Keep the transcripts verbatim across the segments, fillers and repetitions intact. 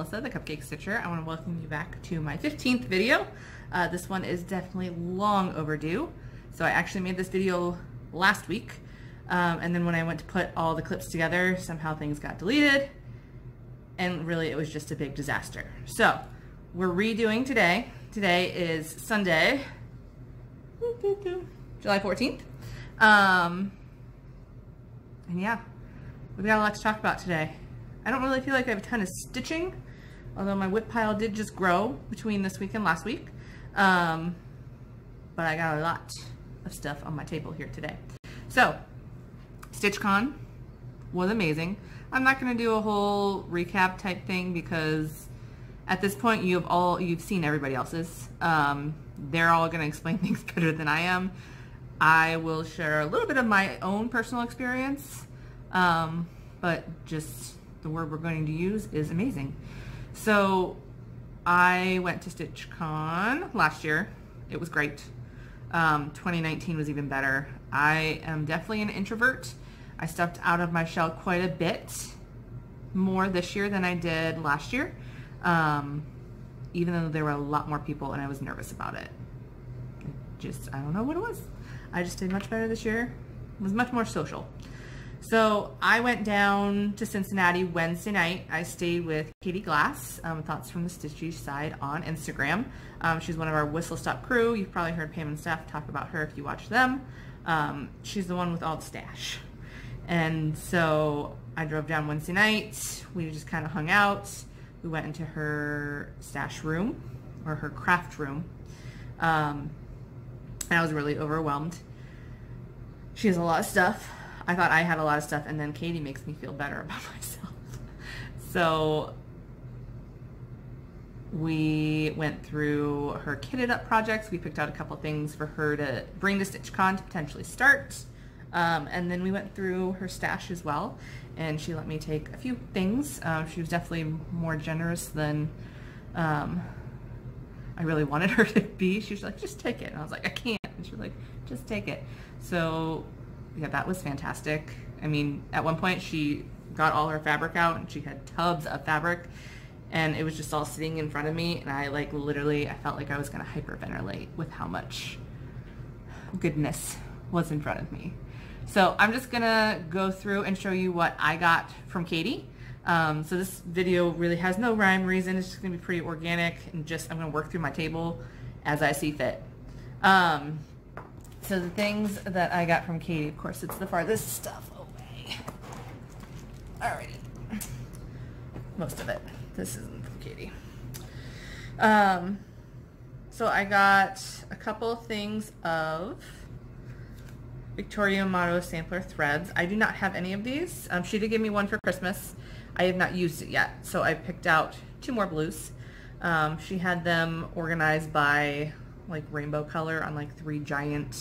Melissa, the Cupcake Stitcher. I want to welcome you back to my fifteenth video. Uh, this one is definitely long overdue. So I actually made this video last week, um, and then when I went to put all the clips together, somehow things got deleted, and really it was just a big disaster. So we're redoing today. Today is Sunday, July fourteenth. Um, and yeah, we've got a lot to talk about today. I don't really feel like I have a ton of stitching, although my whip pile did just grow between this week and last week. Um, but I got a lot of stuff on my table here today. So, StitchCon was amazing. I'm not going to do a whole recap type thing because at this point you have all, you've seen everybody else's. Um, they're all going to explain things better than I am. I will share a little bit of my own personal experience, um, but just the word we're going to use is amazing. So I went to StitchCon last year. It was great. Um, twenty nineteen was even better. I am definitely an introvert. I stepped out of my shell quite a bit more this year than I did last year, um, even though there were a lot more people and I was nervous about it. I just, I don't know what it was. I just did much better this year. It was much more social. So I went down to Cincinnati Wednesday night. I stayed with Katie Glass, um, Thoughts from the Stitchy Side on Instagram. Um, she's one of our Whistle Stop crew. You've probably heard Pam and Steph talk about her if you watch them. Um, she's the one with all the stash. And so I drove down Wednesday night. We just kind of hung out. We went into her stash room, or her craft room. Um, and I was really overwhelmed. She has a lot of stuff. I thought I had a lot of stuff, and then Katie makes me feel better about myself. So we went through her Kitted Up projects. We picked out a couple things for her to bring to StitchCon to potentially start. Um, and then we went through her stash as well, and she let me take a few things. Um, she was definitely more generous than um, I really wanted her to be. She was like, just take it. And I was like, I can't. And she was like, just take it. So yeah, that was fantastic. I mean, at one point she got all her fabric out and she had tubs of fabric and it was just all sitting in front of me, and I like literally, I felt like I was gonna hyperventilate with how much goodness was in front of me. So I'm just gonna go through and show you what I got from Katie. Um, so this video really has no rhyme reason. It's just gonna be pretty organic, and just I'm gonna work through my table as I see fit. Um, So the things that I got from Katie, of course, it's the farthest stuff away. Alrighty. Most of it. This isn't from Katie. Um, so I got a couple of things of Victoria Motto Sampler Threads. I do not have any of these. Um, she did give me one for Christmas. I have not used it yet, so I picked out two more blues. Um, she had them organized by like rainbow color on like three giant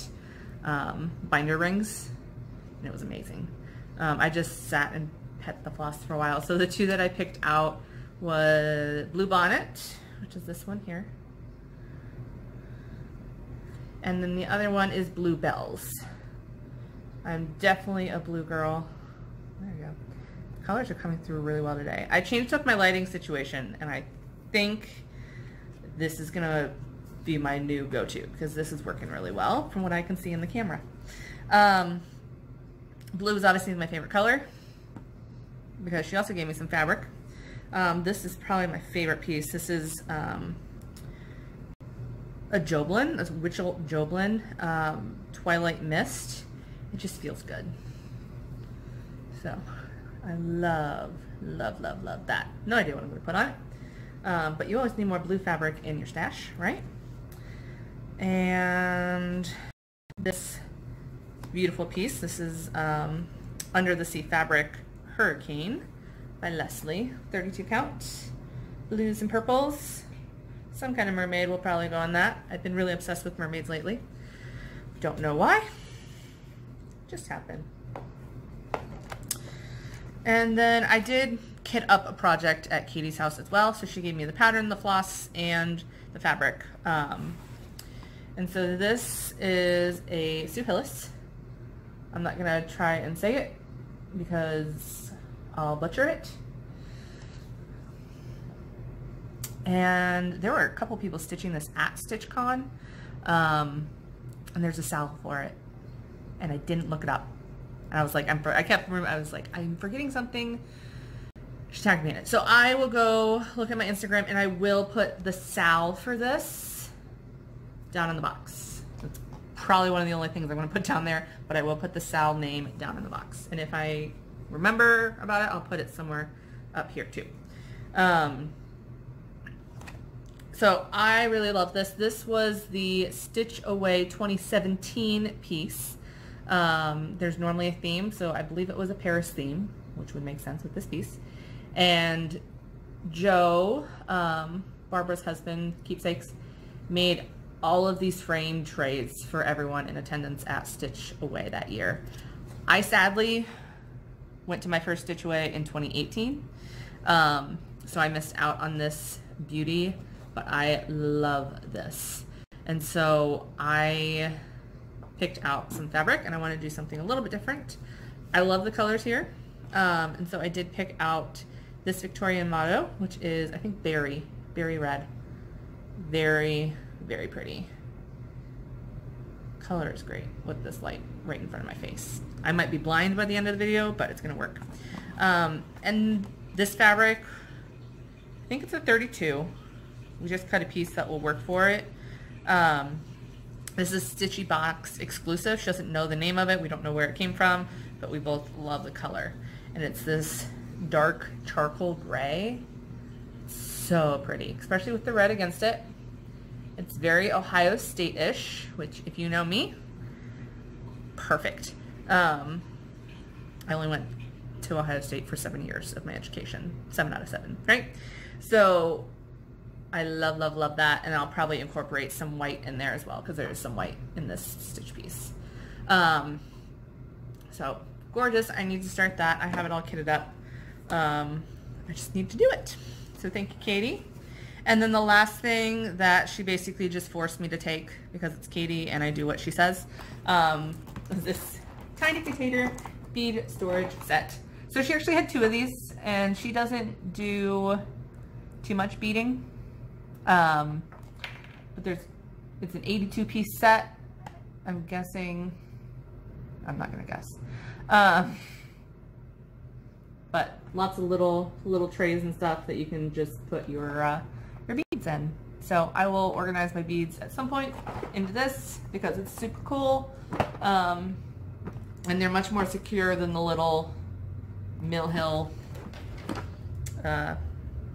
Um, binder rings, and it was amazing. Um, I just sat and pet the floss for a while. So the two that I picked out was Blue Bonnet, which is this one here, and then the other one is Blue Bells. I'm definitely a blue girl. There you go. The colors are coming through really well today. I changed up my lighting situation, and I think this is gonna be my new go-to because this is working really well from what I can see in the camera. Um, blue is obviously my favorite color because she also gave me some fabric. Um, this is probably my favorite piece. This is um, a Joblin, a Whistle Joblin um, Twilight Mist. It just feels good. So I love, love, love, love that. No idea what I'm going to put on it. Um, but you always need more blue fabric in your stash, right? And this beautiful piece, this is um, Under the Sea Fabric Hurricane by Leslie, thirty-two count, blues and purples. Some kind of mermaid will probably go on that. I've been really obsessed with mermaids lately. Don't know why, just happened. And then I did kit up a project at Katie's house as well, so she gave me the pattern, the floss, and the fabric. Um, And so this is a Sue Hillis. I'm not gonna try and say it because I'll butcher it. And there were a couple people stitching this at StitchCon, um, and there's a S A L for it, and I didn't look it up. And I was like, I'm I kept I was like, I'm forgetting something. She tagged me in it, so I will go look at my Instagram, and I will put the S A L for this down in the box. That's probably one of the only things I'm going to put down there, but I will put the S A L name down in the box. And if I remember about it, I'll put it somewhere up here too. Um, so I really love this. This was the Stitch Away twenty seventeen piece. Um, there's normally a theme, so I believe it was a Paris theme, which would make sense with this piece. And Joe, um, Barbara's husband, Keepsakes, made all of these frame trays for everyone in attendance at Stitch Away that year. I sadly went to my first Stitch Away in twenty eighteen, um, so I missed out on this beauty, but I love this. And so I picked out some fabric, and I want to do something a little bit different. I love the colors here, um, and so I did pick out this Victorian motto, which is, I think, berry, berry red. Very, very pretty. Color is great with this light right in front of my face. I might be blind by the end of the video, but it's going to work. Um, and this fabric, I think it's a thirty-two. We just cut a piece that will work for it. Um, this is Stitchy Box exclusive. She doesn't know the name of it. We don't know where it came from, but we both love the color. And it's this dark charcoal gray. So pretty, especially with the red against it. It's very Ohio State-ish, which, if you know me, perfect. Um, I only went to Ohio State for seven years of my education. Seven out of seven, right? So I love, love, love that. And I'll probably incorporate some white in there as well, because there is some white in this stitch piece. Um, so gorgeous. I need to start that. I have it all kitted up. Um, I just need to do it. So thank you, Katie. And then the last thing that she basically just forced me to take, because it's Katie and I do what she says, um, is this tiny container bead storage set. So she actually had two of these, and she doesn't do too much beading. Um, but there's, it's an eighty-two piece set. I'm guessing, I'm not going to guess. Um, but lots of little, little trays and stuff that you can just put your, uh, beads in. So I will organize my beads at some point into this, because it's super cool, um, and they're much more secure than the little Mill Hill uh,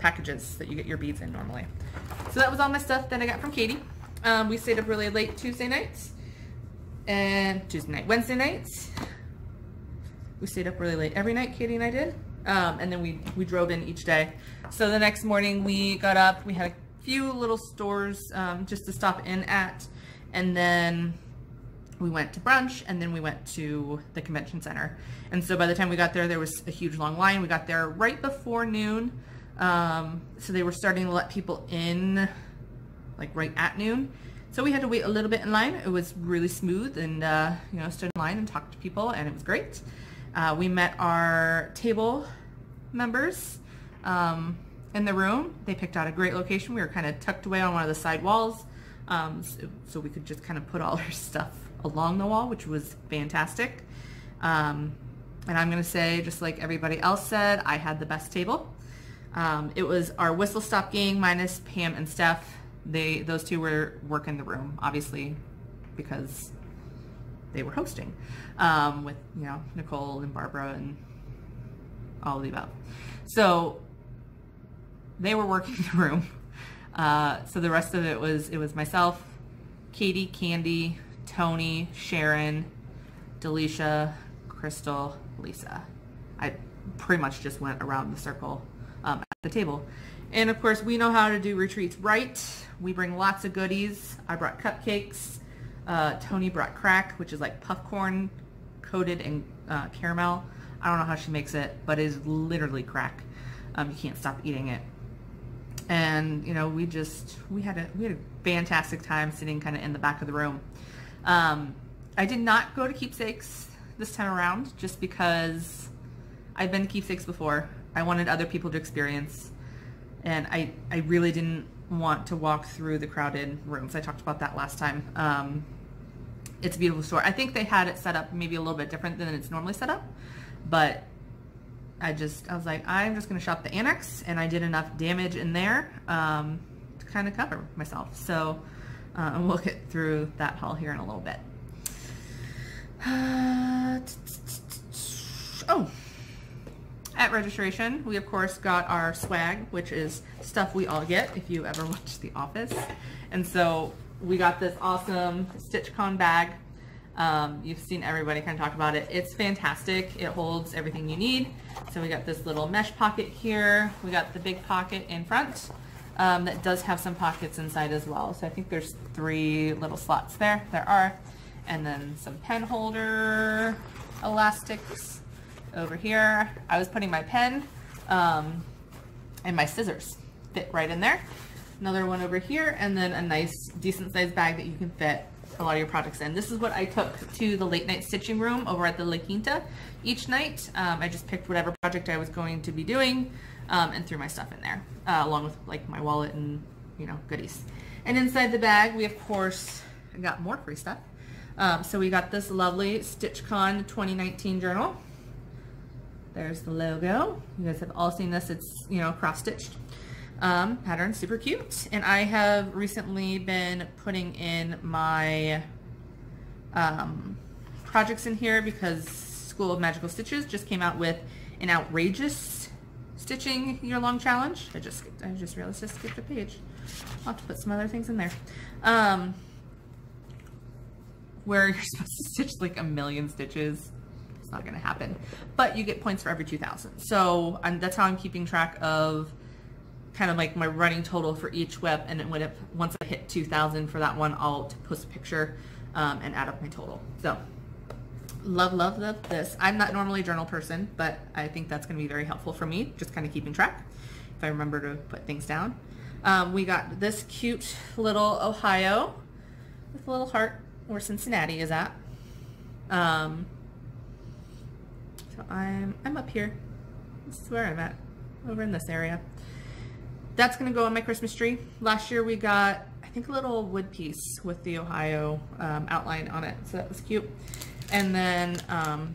packages that you get your beads in normally. So that was all my stuff that I got from Katie. Um, we stayed up really late Tuesday nights and Tuesday night, Wednesday nights. We stayed up really late every night, Katie and I did. Um, and then we, we drove in each day. So the next morning we got up, we had a few little stores um, just to stop in at, and then we went to brunch, and then we went to the convention center. And so by the time we got there, there was a huge long line. We got there right before noon. Um, so they were starting to let people in like right at noon. So we had to wait a little bit in line. It was really smooth, and uh, you know, stood in line and talked to people, and it was great. Uh, we met our table members um, in the room. They picked out a great location. We were kind of tucked away on one of the side walls, um, so, so we could just kind of put all our stuff along the wall, which was fantastic. Um, and I'm going to say, just like everybody else said, I had the best table. Um, it was our Whistle Stop gang minus Pam and Steph. They, those two were working the room, obviously, because they were hosting, um, with, you know, Nicole and Barbara and all of the above. So they were working the room. Uh, so the rest of it was, it was myself, Katie, Candy, Tony, Sharon, Delisha, Crystal, Lisa. I pretty much just went around the circle um, at the table. And of course, we know how to do retreats right. We bring lots of goodies. I brought cupcakes. Uh, Tony brought crack, which is like puff corn coated in uh, caramel. I don't know how she makes it, but it is literally crack. Um, you can't stop eating it. And you know, we just we had a we had a fantastic time sitting kind of in the back of the room. Um, I did not go to Keepsakes this time around, just because I've been to Keepsakes before. I wanted other people to experience, and I, I really didn't want to walk through the crowded rooms. I talked about that last time. Um, it's a beautiful store. I think they had it set up maybe a little bit different than it's normally set up, but I just, I was like, I'm just going to shop the annex, and I did enough damage in there um, to kind of cover myself. So uh, and we'll get through that haul here in a little bit. Uh, oh, at registration, we of course got our swag, which is stuff we all get if you ever watch The Office. And so we got this awesome StitchCon bag. Um, you've seen everybody kind of talk about it. It's fantastic. It holds everything you need. So we got this little mesh pocket here. We got the big pocket in front um, that does have some pockets inside as well. So I think there's three little slots there. There are. And then some pen holder elastics over here. I was putting my pen um, and my scissors fit right in there. Another one over here, and then a nice decent sized bag that you can fit a lot of your products in. This is what I took to the late night stitching room over at the La Quinta each night. Um, I just picked whatever project I was going to be doing um, and threw my stuff in there uh, along with like my wallet and, you know, goodies. And inside the bag, we of course got more free stuff. Um, so we got this lovely StitchCon twenty nineteen journal. There's the logo. You guys have all seen this. It's, you know, cross-stitched. Um, pattern, super cute. And I have recently been putting in my um, projects in here because School of Magical Stitches just came out with an outrageous stitching year-long challenge. I just skipped, I just realized I skipped a page. I'll have to put some other things in there. Um, where you're supposed to stitch like a million stitches. It's not gonna happen. But you get points for every two thousand. So I'm, that's how I'm keeping track of kind of like my running total for each web, and it went up. Once I hit two thousand for that one, I'll post a picture um, and add up my total. So love, love, love this. I'm not normally a journal person, but I think that's gonna be very helpful for me, just kind of keeping track if I remember to put things down. Um, we got this cute little Ohio with a little heart where Cincinnati is at. Um, so I'm, I'm up here. This is where I'm at, over in this area. That's gonna go on my Christmas tree. Last year we got, I think, a little wood piece with the Ohio um, outline on it, so that was cute. And then um,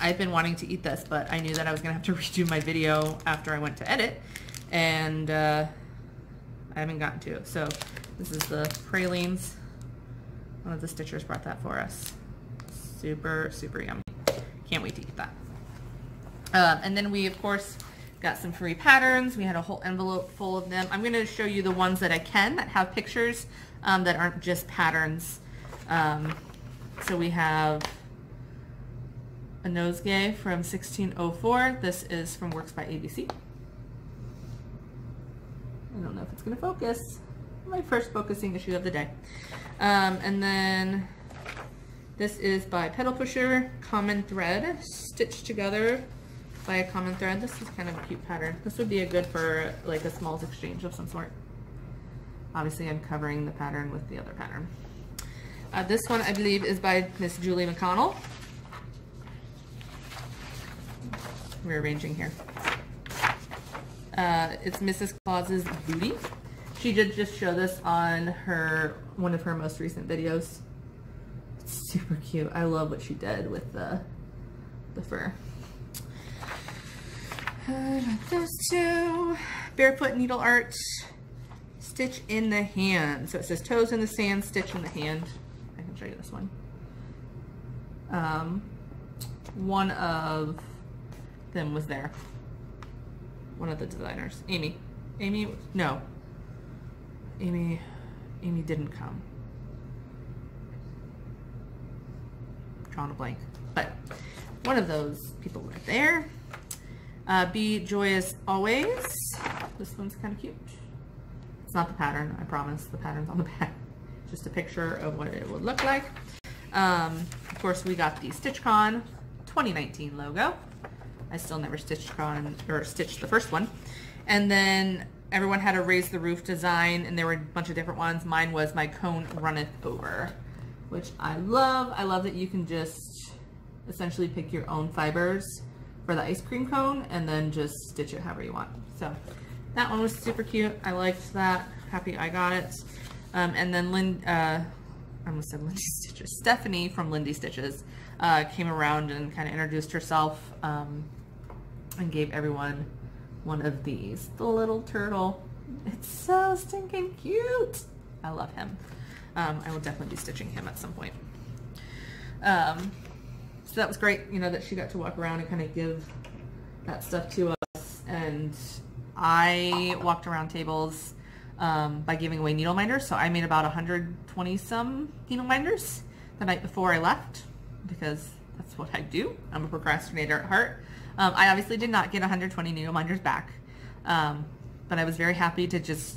I've been wanting to eat this, but I knew that I was gonna have to redo my video after I went to edit, and uh, I haven't gotten to it. So this is the pralines. One of the stitchers brought that for us. Super, super yummy. Can't wait to eat that. Um, and then we, of course, got some free patterns. We had a whole envelope full of them. I'm gonna show you the ones that I can that have pictures um, that aren't just patterns. Um, so we have a nosegay from sixteen oh four. This is from Works by A B C. I don't know if it's gonna focus. My first focusing issue of the day. Um, and then this is by Pedal Pusher, Common Thread, Stitched Together by a Common Thread. This is kind of a cute pattern. This would be a good for like a smalls exchange of some sort. Obviously I'm covering the pattern with the other pattern. Uh, this one I believe is by Miss Julie McConnell. We're arranging here. Uh, it's Missus Claus's Booty. She did just show this on her one of her most recent videos. It's super cute. I love what she did with the, the fur. Uh, those two. Barefoot Needle Art, Stitch in the Hand. So it says toes in the sand, stitch in the hand. I can show you this one. Um, one of them was there. One of the designers. Amy. Amy, no. Amy, Amy didn't come. Drawing a blank. But one of those people were there. Uh, Be Joyous Always. This one's kind of cute. It's not the pattern, I promise. The pattern's on the back. Just a picture of what it would look like. Um, of course, we got the StitchCon twenty nineteen logo. I still never stitched con or stitched the first one. And then everyone had a Raise the Roof design, and there were a bunch of different ones. Mine was My Cone Runneth Over, which I love. I love that you can just essentially pick your own fibers for the ice cream cone and then just stitch it however you want. So that one was super cute. I liked that. Happy I got it. Um, and then Lynn, uh, I almost said Lindy Stitches. Stephanie from Lindy Stitches uh, came around and kind of introduced herself um, and gave everyone one of these. The little turtle. It's so stinking cute. I love him. Um, I will definitely be stitching him at some point. Um, so that was great, you know, that she got to walk around and kind of give that stuff to us. And I walked around tables um, by giving away needle minders. So I made about one hundred twenty some needle minders the night before I left, because that's what I do. I'm a procrastinator at heart. Um, I obviously did not get one hundred twenty needle minders back, um, but I was very happy to just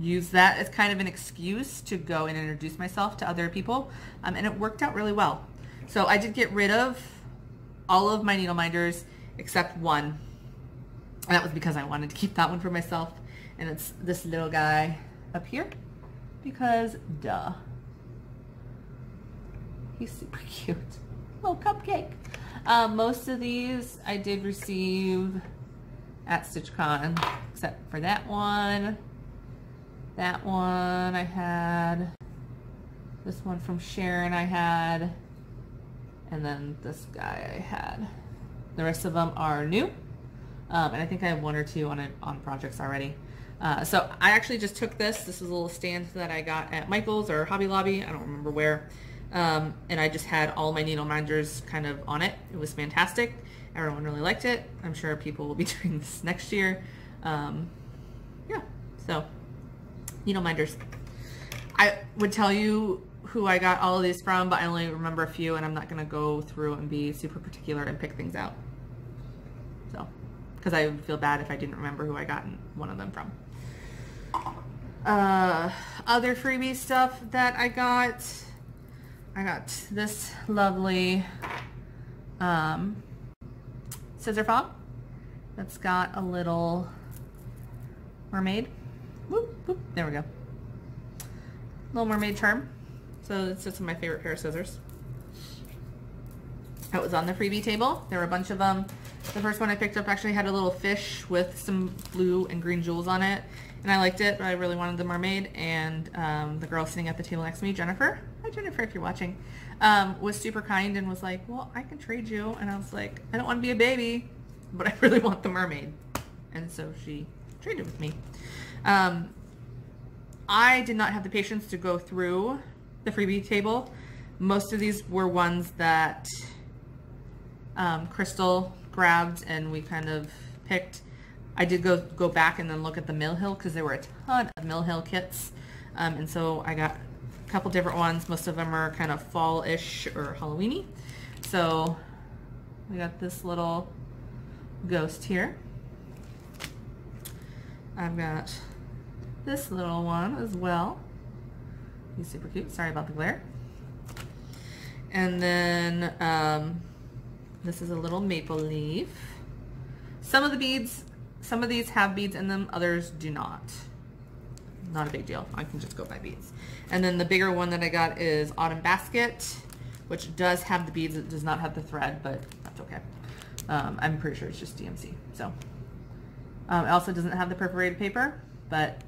use that as kind of an excuse to go and introduce myself to other people, um, and it worked out really well. So I did get rid of all of my needle minders except one, and that was because I wanted to keep that one for myself, and it's this little guy up here, because duh, he's super cute. Little cupcake. Um, most of these I did receive at StitchCon, except for that one. That one I had, this one from Sharon I had, and then this guy I had. The rest of them are new, um, and I think I have one or two on it, on projects already. Uh, so I actually just took this. This is a little stand that I got at Michael's or Hobby Lobby, I don't remember where, um, and I just had all my needle minders kind of on it. It was fantastic. Everyone really liked it. I'm sure people will be doing this next year. Um, yeah, so. Needle minders. I would tell you who I got all of these from, but I only remember a few, and I'm not gonna go through and be super particular and pick things out. So, because I would feel bad if I didn't remember who I got one of them from. Uh, other freebie stuff that I got, I got this lovely um, scissor fob that's got a little mermaid. Whoop, whoop. There we go. Little Mermaid charm. So it's just my favorite pair of scissors. That was on the freebie table. There were a bunch of them. The first one I picked up actually had a little fish with some blue and green jewels on it, and I liked it, but I really wanted the mermaid. And um, the girl sitting at the table next to me, Jennifer, hi Jennifer if you're watching, um, was super kind and was like, well, I can trade you. And I was like, I don't want to be a baby, but I really want the mermaid. And so she traded with me. Um, I did not have the patience to go through the freebie table. Most of these were ones that um, Crystal grabbed and we kind of picked. I did go go back and then look at the Mill Hill, because there were a ton of Mill Hill kits, um, and so I got a couple different ones. Most of them are kind of fall-ish or Halloween-y. So we got this little ghost here. I've got this little one as well. He's super cute. Sorry about the glare. And then um, this is a little maple leaf. Some of the beads, some of these have beads in them, others do not. Not a big deal. I can just go by beads. And then the bigger one that I got is Autumn Basket, which does have the beads. It does not have the thread, but that's okay. Um, I'm pretty sure it's just D M C. So um, it also doesn't have the perforated paper, but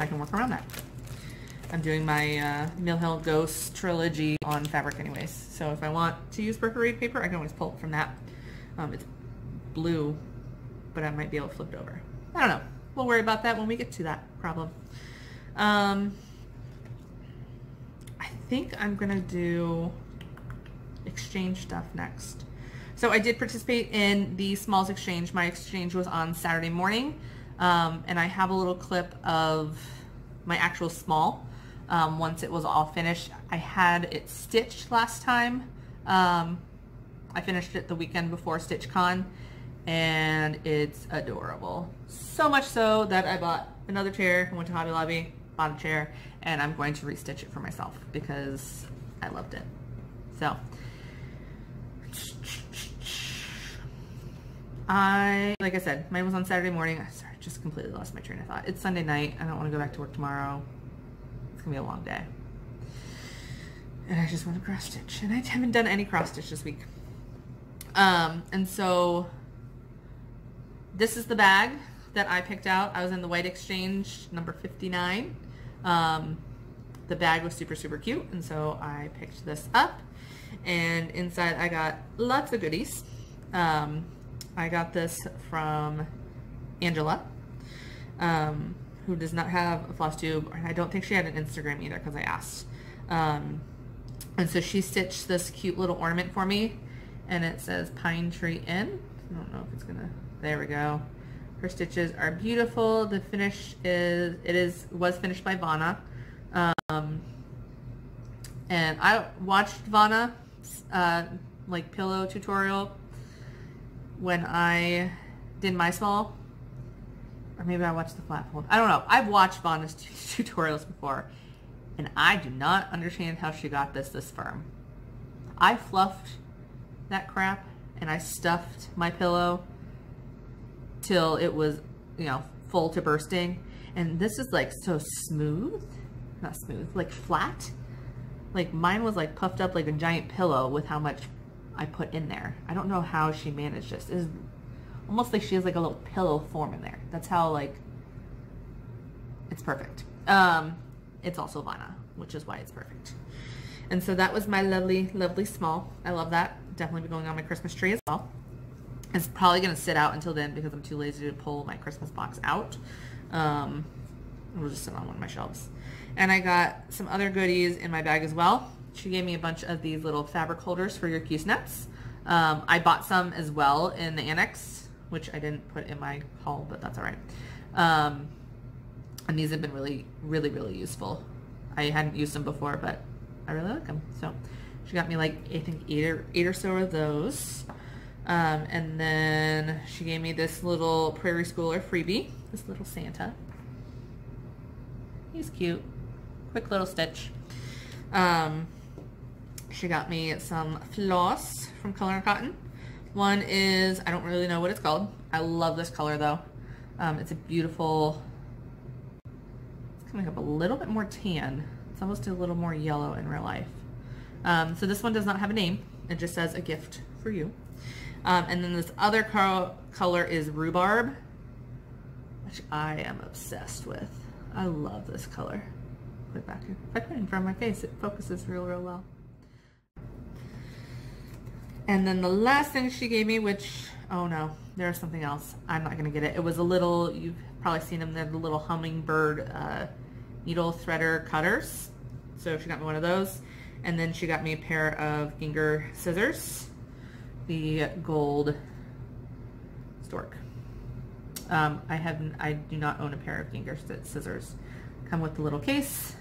I can work around that. I'm doing my uh, Mill Hill Ghost trilogy on fabric anyways, so if I want to use perforated paper, I can always pull it from that. Um, it's blue, but I might be able to flip it over. I don't know. We'll worry about that when we get to that problem. Um, I think I'm going to do exchange stuff next. So I did participate in the Smalls Exchange. My exchange was on Saturday morning. Um, and I have a little clip of my actual small. Um, once it was all finished, I had it stitched last time. Um, I finished it the weekend before StitchCon, and it's adorable. So much so that I bought another chair. I went to Hobby Lobby, bought a chair, and I'm going to restitch it for myself because I loved it. So I, like I said, mine was on Saturday morning. I started Just completely lost my train of thought. It's Sunday night. I don't want to go back to work tomorrow. It's gonna be a long day. And I just want to cross stitch. And I haven't done any cross stitch this week. Um, and so this is the bag that I picked out. I was in the White Exchange, number fifty-nine. Um, the bag was super, super cute, and so I picked this up. And inside I got lots of goodies. Um, I got this from Angela, um, who does not have a floss tube, and I don't think she had an Instagram either because I asked. Um, and so she stitched this cute little ornament for me, and it says Pine Tree Inn. I don't know if it's gonna, there we go. Her stitches are beautiful. The finish is, it is, was finished by Vonna. Um, and I watched Vonna, uh, like pillow tutorial when I did my small, or maybe I watched the flat fold. I don't know. I've watched Vonna's tutorials before, and I do not understand how she got this this firm. I fluffed that crap and I stuffed my pillow till it was, you know, full to bursting. And this is like so smooth, not smooth, like flat. Like mine was like puffed up like a giant pillow with how much I put in there. I don't know how she managed this. It's almost like she has like a little pillow form in there. That's how like, it's perfect. Um, it's also Vonna, which is why it's perfect. And so that was my lovely, lovely small. I love that. Definitely be going on my Christmas tree as well. It's probably going to sit out until then because I'm too lazy to pull my Christmas box out. Um, it'll just sit on one of my shelves. And I got some other goodies in my bag as well. She gave me a bunch of these little fabric holders for your goosenecks. Um, I bought some as well in the annex, which I didn't put in my haul, but that's all right. Um, and these have been really, really, really useful. I hadn't used them before, but I really like them. So she got me like, I think eight or, eight or so of those. Um, and then she gave me this little Prairie Schooler freebie, this little Santa. He's cute. Quick little stitch. Um, she got me some floss from Color and Cotton. One is, I don't really know what it's called. I love this color though. Um, it's a beautiful, it's coming up a little bit more tan. It's almost a little more yellow in real life. Um, so this one does not have a name. It just says a gift for you. Um, and then this other co color is Rhubarb, which I am obsessed with. I love this color. Put it back in. If I put it in front of my face, it focuses real, real well. And then the last thing she gave me, which, oh no, there's something else. I'm not going to get it. It was a little, you've probably seen them, they're the little hummingbird uh, needle threader cutters. So she got me one of those. And then she got me a pair of Ginger scissors. The gold stork. Um, I have, I do not own a pair of Ginger scissors. Come with the little case.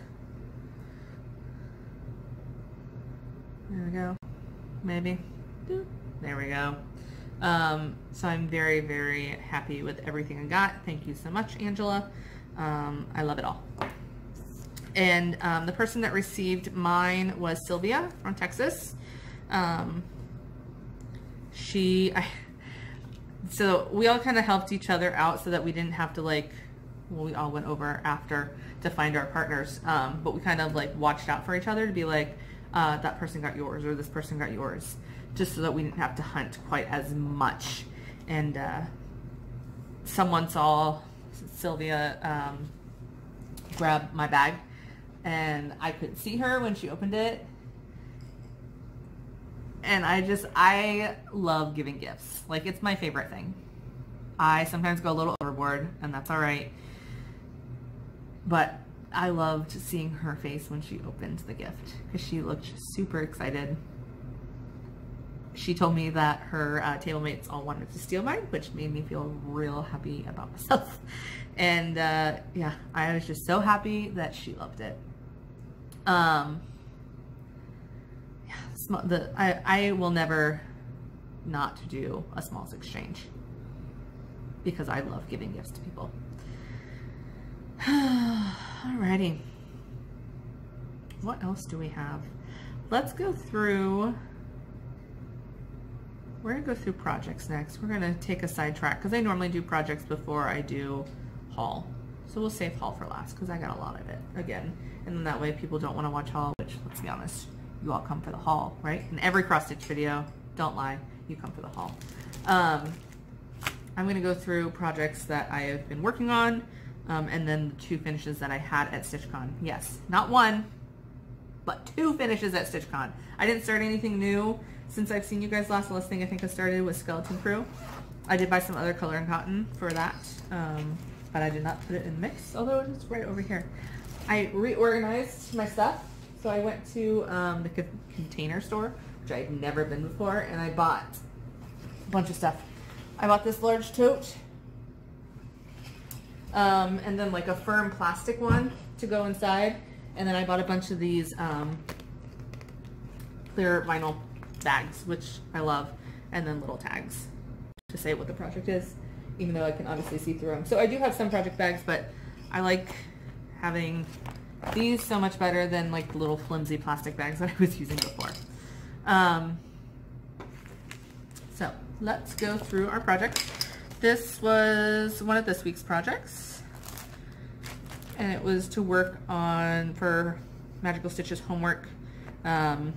There we go. Maybe. There we go. Um, so I'm very, very happy with everything I got. Thank you so much, Angela. Um, I love it all. And um, the person that received mine was Sylvia from Texas. Um, She, I, so we all kind of helped each other out so that we didn't have to like, well, we all went over after to find our partners. Um, but we kind of like watched out for each other to be like, uh, that person got yours or this person got yours, just so that we didn't have to hunt quite as much. And uh, someone saw Sylvia um, grab my bag, and I couldn't see her when she opened it. And I just, I love giving gifts. Like, it's my favorite thing. I sometimes go a little overboard, and that's all right. But I loved seeing her face when she opened the gift because she looked super excited. She told me that her uh, table mates all wanted to steal mine, which made me feel real happy about myself. And uh, yeah, I was just so happy that she loved it. Um... The, I, I will never not do a smalls exchange because I love giving gifts to people. Alrighty. What else do we have? Let's go through, we're going to go through projects next. We're going to take a sidetrack because I normally do projects before I do haul. So we'll save haul for last because I got a lot of it again. And then that way people don't want to watch haul, which, let's be honest, you all come for the haul, right? In every cross-stitch video, don't lie, you come for the haul. Um, I'm going to go through projects that I have been working on, um, and then the two finishes that I had at StitchCon. Yes, not one, but two finishes at StitchCon. I didn't start anything new since I've seen you guys last. The last thing I think I started was Skeleton Crew. I did buy some other color and cotton for that, um, but I did not put it in the mix, although it's right over here. I reorganized my stuff, so I went to um, the co container store, which I'd never been before, and I bought a bunch of stuff. I bought this large tote, um, and then like a firm plastic one to go inside, and then I bought a bunch of these um, clear vinyl bags, which I love, and then little tags to say what the project is, even though I can obviously see through them. So I do have some project bags, but I like having these so much better than like the little flimsy plastic bags that I was using before. Um, so let's go through our projects. This was one of this week's projects, and it was to work on for Magical Stitches homework, um,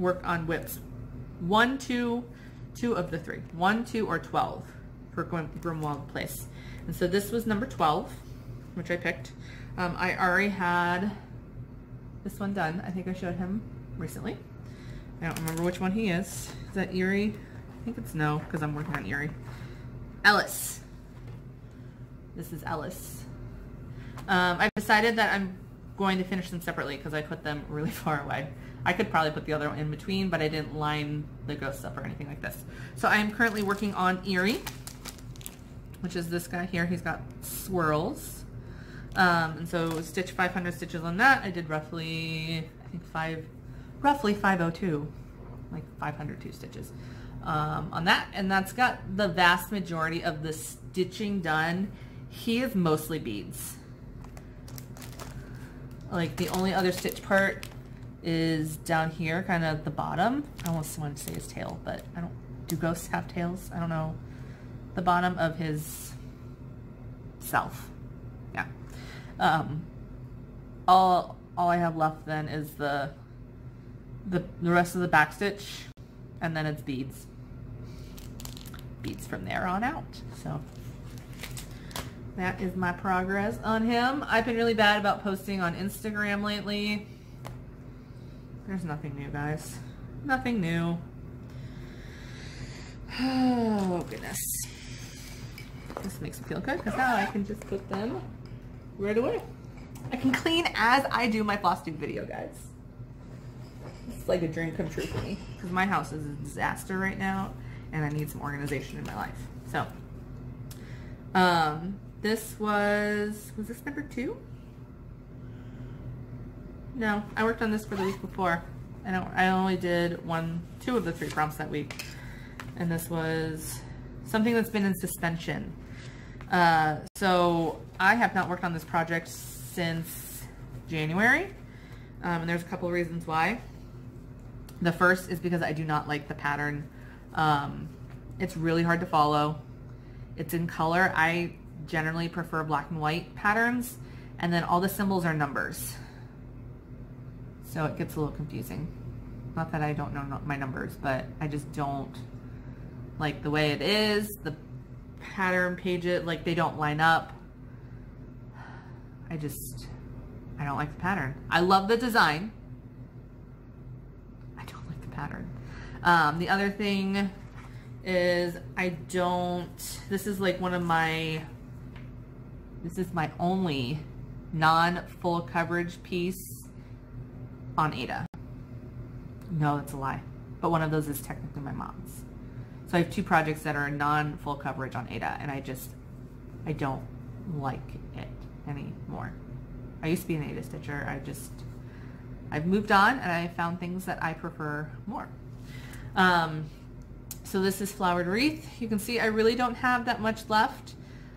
work on whips one, two, two of the three, one, two, or twelve for Grimwald Place. And so this was number twelve, which I picked. Um, I already had this one done. I think I showed him recently. I don't remember which one he is. Is that Erie? I think it's no, because I'm working on Erie. Ellis. This is Ellis. Um, I've decided that I'm going to finish them separately because I put them really far away. I could probably put the other one in between, but I didn't line the ghost up or anything like this. So I am currently working on Erie, which is this guy here. He's got swirls. Um, and so stitch five hundred stitches on that. I did roughly, I think five, roughly five oh two, like five hundred two stitches um, on that. And that's got the vast majority of the stitching done. He is mostly beads. Like the only other stitch part is down here, kind of at the bottom. I almost wanted to say his tail, but I don't, do ghosts have tails? I don't know. The bottom of his self. Um, all, all I have left then is the, the, the rest of the backstitch, and then it's beads, beads from there on out. So that is my progress on him. I've been really bad about posting on Instagram lately. There's nothing new, guys. Nothing new. Oh goodness. This makes me feel good because now I can just put them right away. I can clean as I do my floss tube video, guys. It's like a dream come true for me because my house is a disaster right now and I need some organization in my life. So, um, this was, was this number two? No, I worked on this for the week before. I don't, I only did one, two of the three prompts that week. And this was something that's been in suspension. Uh, so I have not worked on this project since January, um, and there's a couple of reasons why. The first is because I do not like the pattern. Um, it's really hard to follow. It's in color. I generally prefer black and white patterns, and then all the symbols are numbers. So it gets a little confusing. Not that I don't know my numbers, but I just don't like the way it is. The pattern page it like they don't line up. I just I don't like the pattern. I love the design. I don't like the pattern. Um, the other thing is I don't this is like one of my this is my only non full coverage piece on Ada. No, that's a lie. But one of those is technically my mom's. So I have two projects that are non-full coverage on Ada, and I just, I don't like it anymore. I used to be an Ada stitcher. I just, I've moved on, and I found things that I prefer more. Um, so this is Flowered Wreath. You can see I really don't have that much left.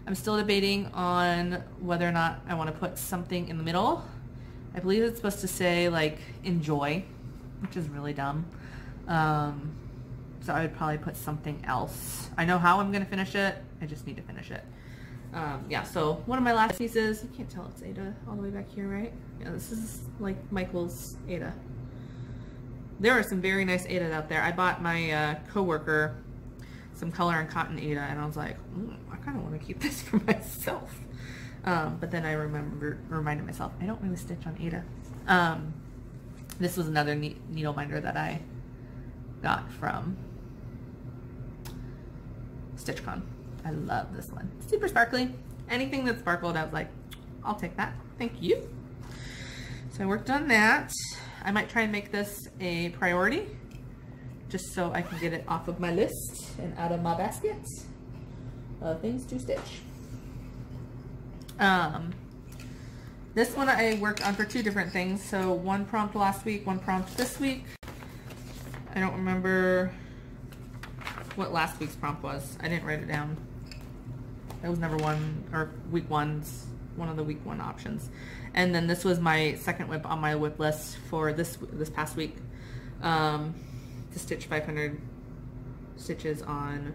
I'm still debating on whether or not I want to put something in the middle. I believe it's supposed to say, like, enjoy, which is really dumb. Um... So I would probably put something else. I know how I'm gonna finish it. I just need to finish it. Um, yeah, so one of my last pieces, you can't tell it's Ada all the way back here, right? Yeah, this is like Michael's Ada. There are some very nice Adas out there. I bought my uh, coworker some color and cotton Ada, and I was like, mm, I kind of want to keep this for myself. Um, but then I remember reminded myself, I don't really stitch on Ada. Um, this was another ne needle binder that I got from StitchCon. I love this one. Super sparkly. Anything that sparkled, I was like, I'll take that. Thank you. So I worked on that. I might try and make this a priority, just so I can get it off of my list and out of my basket of things to stitch. Um, this one I worked on for two different things. So one prompt last week, one prompt this week. I don't remember what last week's prompt was. I didn't write it down. That was number one, or week one's, one of the week one options. And then this was my second whip on my whip list for this this past week. Um, to stitch five hundred stitches on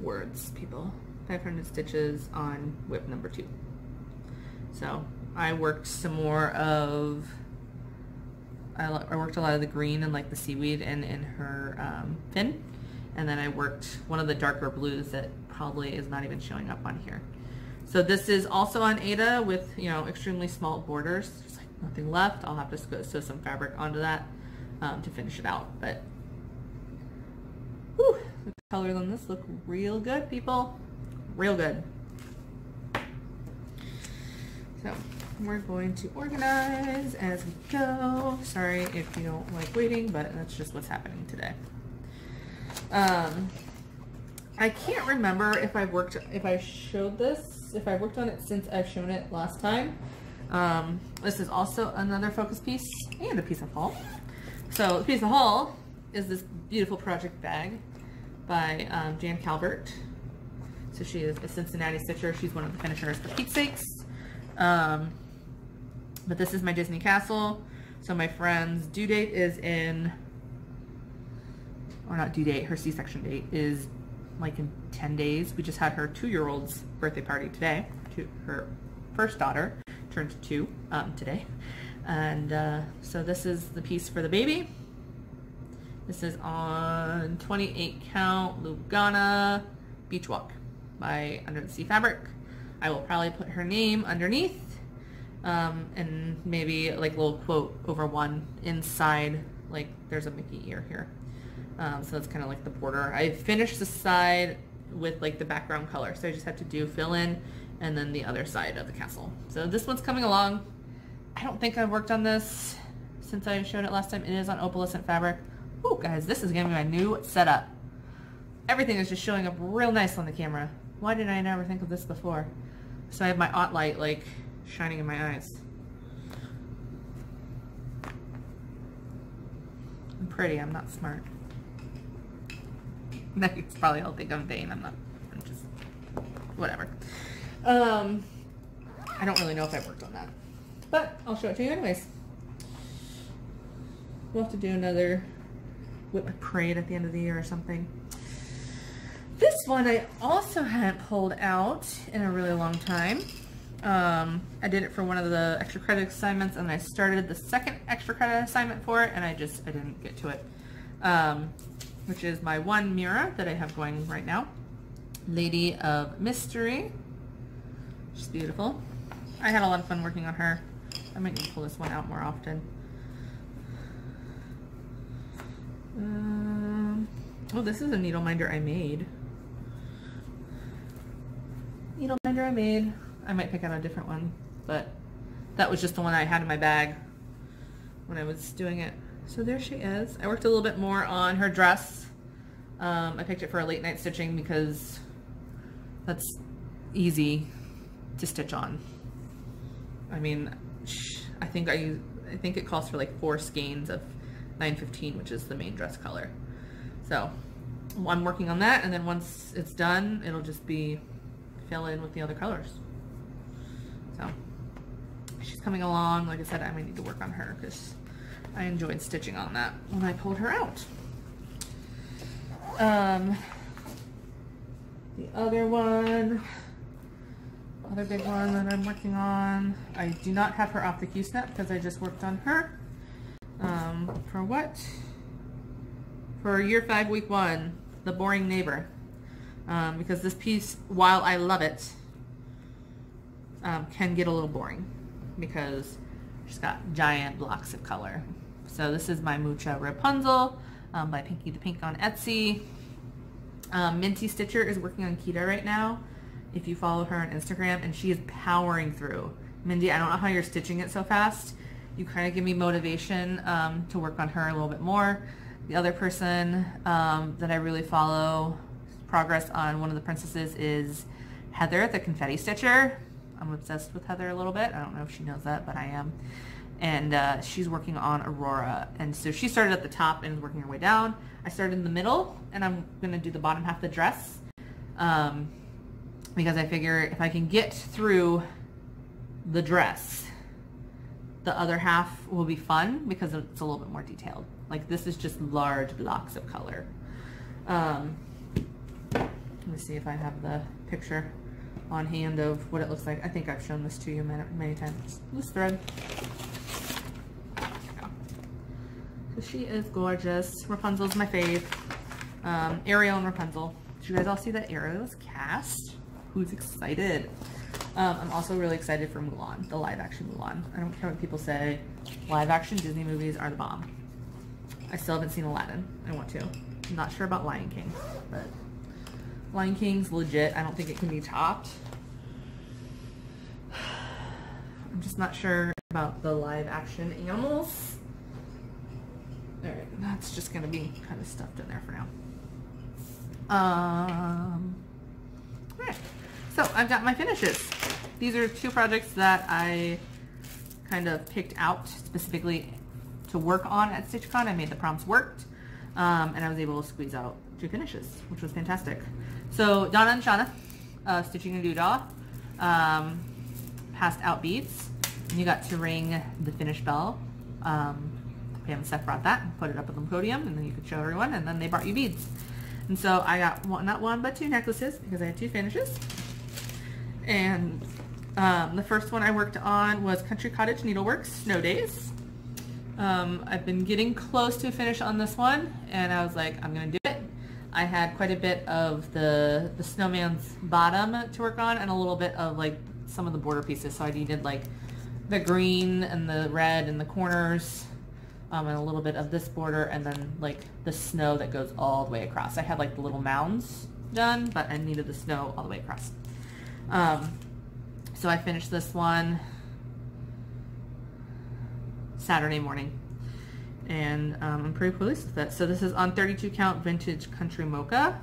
words, people. five hundred stitches on whip number two. So I worked some more of, I, I worked a lot of the green and like the seaweed and in her um, fin. And then I worked one of the darker blues that probably is not even showing up on here. So this is also on Ada with, you know, extremely small borders. There's like nothing left. I'll have to sew some fabric onto that um, to finish it out. But whew, the colors on this look real good, people. Real good. So we're going to organize as we go. Sorry if you don't like waiting, but that's just what's happening today. Um, I can't remember if I've worked, if I showed this, if I've worked on it since I've shown it last time. Um, this is also another focus piece and a piece of haul. So the piece of haul is this beautiful project bag by um, Jan Calvert. So she is a Cincinnati stitcher. She's one of the finishers for Keepsakes. Um, but this is my Disney castle. So my friend's due date is in... or not due date, her C-section date is like in ten days. We just had her two-year-old's birthday party today. Two, her first daughter turned two um, today. And uh, so this is the piece for the baby. This is on twenty-eight count Lugana Beachwalk by Under the Sea Fabric. I will probably put her name underneath um, and maybe like a little quote over one inside, like there's a Mickey ear here. Um, so it's kind of like the border. I finished the side with like the background color, so I just have to do fill in and then the other side of the castle. So this one's coming along. I don't think I've worked on this since I showed it last time. It is on opalescent fabric. Ooh, guys, this is gonna be my new setup. Everything is just showing up real nice on the camera. Why did I never think of this before? So I have my aunt light like shining in my eyes. I'm pretty, I'm not smart. It's probably all think I'm vain. I'm not. I'm just whatever. Um, I don't really know if I've worked on that, but I'll show it to you anyways. We'll have to do another whip parade at the end of the year or something. This one I also hadn't pulled out in a really long time. Um, I did it for one of the extra credit assignments, and I started the second extra credit assignment for it, and I just I didn't get to it. Um. Which is my one mirror that I have going right now. Lady of Mystery. She's beautiful. I had a lot of fun working on her. I might need to pull this one out more often. Um, oh, this is a needle minder I made. Needle minder I made. I might pick out a different one, but that was just the one I had in my bag when I was doing it. So there she is. I worked a little bit more on her dress. Um, I picked it for a late night stitching because that's easy to stitch on. I mean, I think I I think it calls for like four skeins of nine fifteen, which is the main dress color. So I'm working on that, and then once it's done, it'll just be fill in with the other colors. So she's coming along. Like I said, I might need to work on her because I enjoyed stitching on that when I pulled her out. Um, the other one, other big one that I'm working on, I do not have her off the Q-snap because I just worked on her. Um, for what? for year five, week one, The Boring Neighbor. Um, because this piece, while I love it, um, can get a little boring because she's got giant blocks of color. So this is my Mucha Rapunzel um, by Pinky the Pink on Etsy. Um, Minty Stitcher is working on Kita right now, if you follow her on Instagram, and she is powering through. Mindy, I don't know how you're stitching it so fast. You kind of give me motivation um, to work on her a little bit more. The other person um, that I really follow progress on one of the princesses is Heather, the confetti stitcher. I'm obsessed with Heather a little bit. I don't know if she knows that, but I am. And uh, she's working on Aurora. And so she started at the top and is working her way down. I started in the middle, and I'm going to do the bottom half of the dress um, because I figure if I can get through the dress, the other half will be fun because it's a little bit more detailed. Like, this is just large blocks of color. Um, let me see if I have the picture on hand of what it looks like. I think I've shown this to you many, many times. This thread. So she is gorgeous. Rapunzel's my fave. Um, Ariel and Rapunzel. Did you guys all see that Ariel is cast? Who's excited? Um, I'm also really excited for Mulan, the live action Mulan. I don't care what people say. Live action Disney movies are the bomb. I still haven't seen Aladdin. I want to. I'm not sure about Lion King, but Lion King's legit. I don't think it can be topped. I'm just not sure about the live action animals. Alright, that's just gonna be kind of stuffed in there for now. Um, Alright, so I've got my finishes. These are two projects that I kind of picked out specifically to work on at StitchCon. I made the prompts worked, um, and I was able to squeeze out two finishes, which was fantastic. So Donna and Shauna, uh, Stitching a Doodah, um, passed out beads, and you got to ring the finish bell. Um, Pam and Steph brought that and put it up on the podium, and then you could show everyone, and then they brought you beads. And so I got one, not one, but two necklaces because I had two finishes. And um, the first one I worked on was Country Cottage Needleworks, Snow Days. Um, I've been getting close to a finish on this one, and I was like, I'm going to do it. I had quite a bit of the, the snowman's bottom to work on, and a little bit of like some of the border pieces. So I needed like the green and the red and the corners, um, and a little bit of this border, and then like the snow that goes all the way across. I had like the little mounds done, but I needed the snow all the way across. Um, so I finished this one Saturday morning, and um, I'm pretty pleased with that. So this is on thirty-two count vintage country mocha,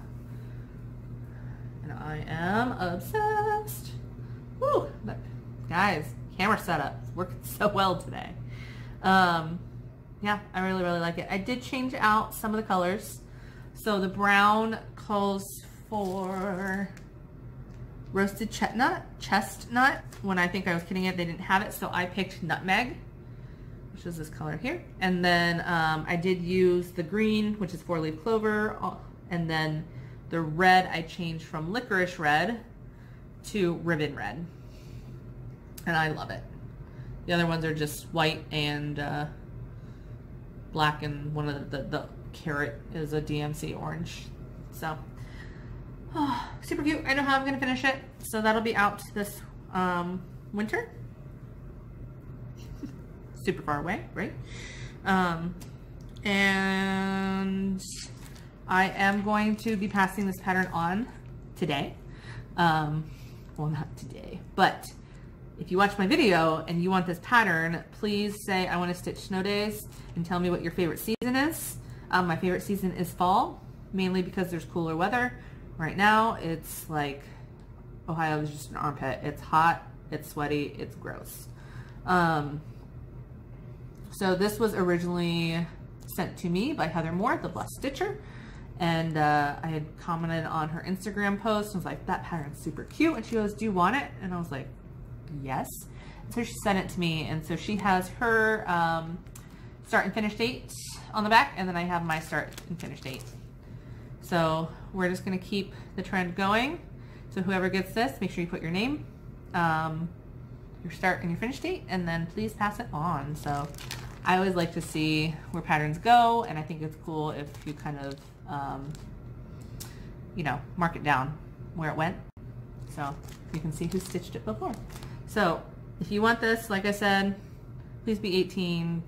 and I am obsessed. Woo! Look, guys, camera setup is working so well today. Um, yeah, I really really like it. I did change out some of the colors. So the brown calls for roasted chestnut. Chestnut. When I think I was kidding it, they didn't have it, so I picked nutmeg, which is this color here. And then um, I did use the green, which is four-leaf clover, and then the red I changed from licorice red to ribbon red, and I love it. The other ones are just white and uh, black, and one of the, the, the carrot is a D M C orange. So oh, super cute. I know how I'm gonna finish it, so that'll be out this um, winter. Super far away, right? Um, and I am going to be passing this pattern on today. Um, well, not today, but if you watch my video and you want this pattern, please say, I want to stitch Snow Days, and tell me what your favorite season is. Um, my favorite season is fall, mainly because there's cooler weather. Right now, it's like Ohio is just an armpit. It's hot, it's sweaty, it's gross. Um, So this was originally sent to me by Heather Moore, the Blessed Stitcher, and uh, I had commented on her Instagram post and was like, that pattern's super cute, and she goes, do you want it? And I was like, yes. And so she sent it to me, and so she has her um, start and finish date on the back, and then I have my start and finish date. So we're just gonna keep the trend going. So whoever gets this, make sure you put your name, um, your start and your finish date, and then please pass it on. So I always like to see where patterns go, and I think it's cool if you kind of, um, you know, mark it down where it went, so you can see who stitched it before. So if you want this, like I said, please be eighteen.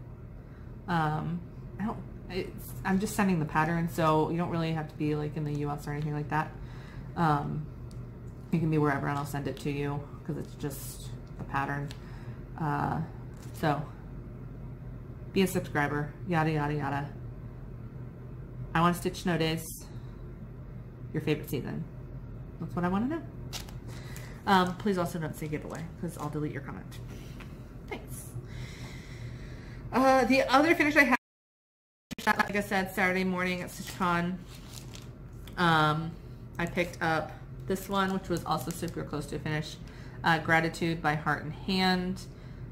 Um, I don't, it's, I'm just sending the pattern, so you don't really have to be like in the U S or anything like that. Um, you can be wherever, and I'll send it to you because it's just a pattern. Uh, so be a subscriber, yada, yada, yada. I want to stitch snow days, your favorite season. That's what I want to know. Um, please also don't say giveaway because I'll delete your comment. Thanks. Uh, the other finish I have, like I said, Saturday morning at StitchCon. Um, I picked up this one, which was also super close to a finish. Uh, Gratitude by Heart and Hand.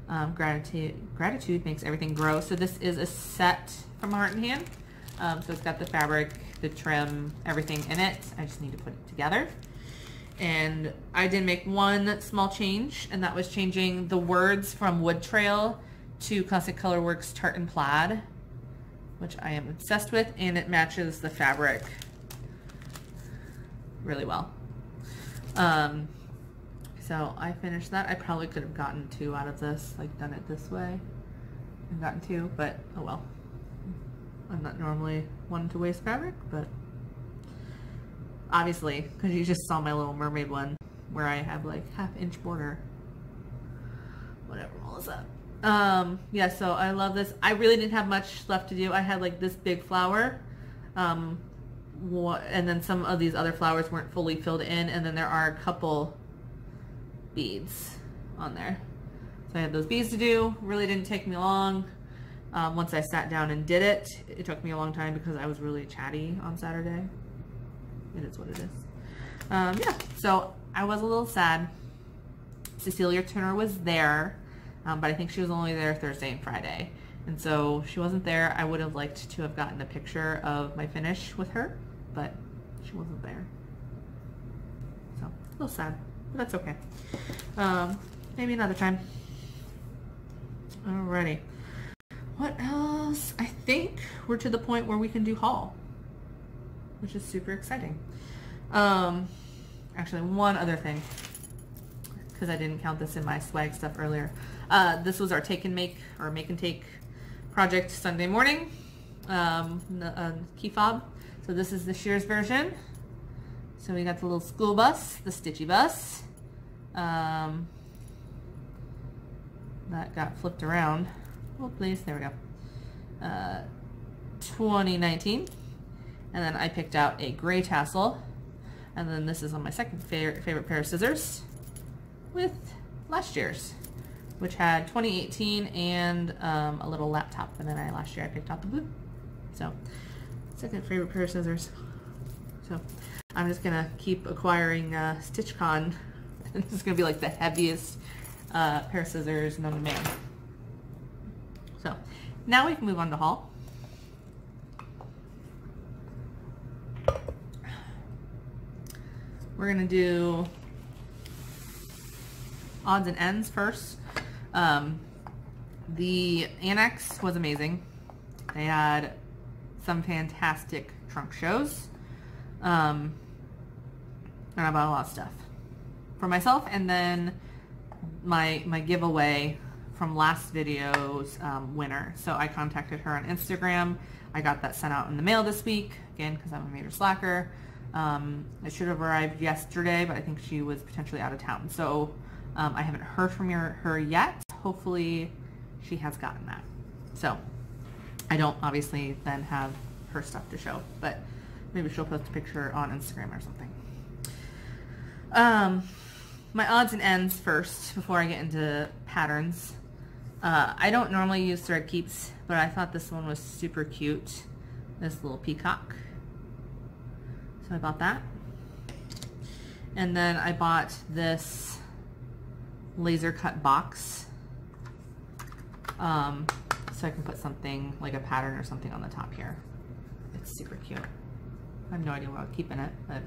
Um, gratitude, gratitude makes everything grow. So this is a set from Heart and Hand. Um, so it's got the fabric, the trim, everything in it. I just need to put it together. And I did make one small change, and that was changing the words from Wood Trail to Constant Colorworks Tartan Plaid, which I am obsessed with, and it matches the fabric really well. Um, so I finished that. I probably could have gotten two out of this, like done it this way and gotten two, but oh well. I'm not normally one to waste fabric, but obviously, because you just saw my Little Mermaid one where I have like half inch border, whatever, Melissa. Um, yeah, so I love this. I really didn't have much left to do. I had like this big flower, um, and then some of these other flowers weren't fully filled in, and then there are a couple beads on there. So I had those beads to do. Really didn't take me long. Um, once I sat down and did it, it took me a long time because I was really chatty on Saturday. It is what it is. Um, yeah, so I was a little sad. Cecilia Turner was there, um, but I think she was only there Thursday and Friday. And so she wasn't there. I would have liked to have gotten a picture of my finish with her, but she wasn't there. So a little sad, but that's okay. Um, maybe another time. Alrighty. What else? I think we're to the point where we can do haul, which is super exciting. Um, actually, one other thing, because I didn't count this in my swag stuff earlier. Uh, this was our take and make, or make and take project Sunday morning, um, uh, key fob. So this is the Shears version. So we got the little school bus, the Stitchy bus, um, that got flipped around. Oh, please, there we go. Uh, twenty nineteen. And then I picked out a gray tassel. And then this is on my second favorite, favorite pair of scissors with last year's, which had twenty eighteen and um, a little laptop. And then I, last year I picked out the blue. So second favorite pair of scissors. So I'm just gonna keep acquiring uh, StitchCon. This is gonna be like the heaviest uh, pair of scissors known to man. So now we can move on to haul. We're gonna do odds and ends first. Um, the annex was amazing. They had some fantastic trunk shows. Um, and I bought a lot of stuff for myself, and then my, my giveaway from last video's um, winner. So I contacted her on Instagram. I got that sent out in the mail this week, again, because I'm a major slacker. Um, it should have arrived yesterday, but I think she was potentially out of town. So um, I haven't heard from her, her yet. Hopefully she has gotten that. So I don't obviously then have her stuff to show, but maybe she'll post a picture on Instagram or something. Um, my odds and ends first before I get into patterns. Uh, I don't normally use thread keeps, but I thought this one was super cute. This little peacock. So I bought that. And then I bought this laser cut box. Um, so I can put something, like a pattern or something on the top here. It's super cute. I have no idea what I'll keep in it, but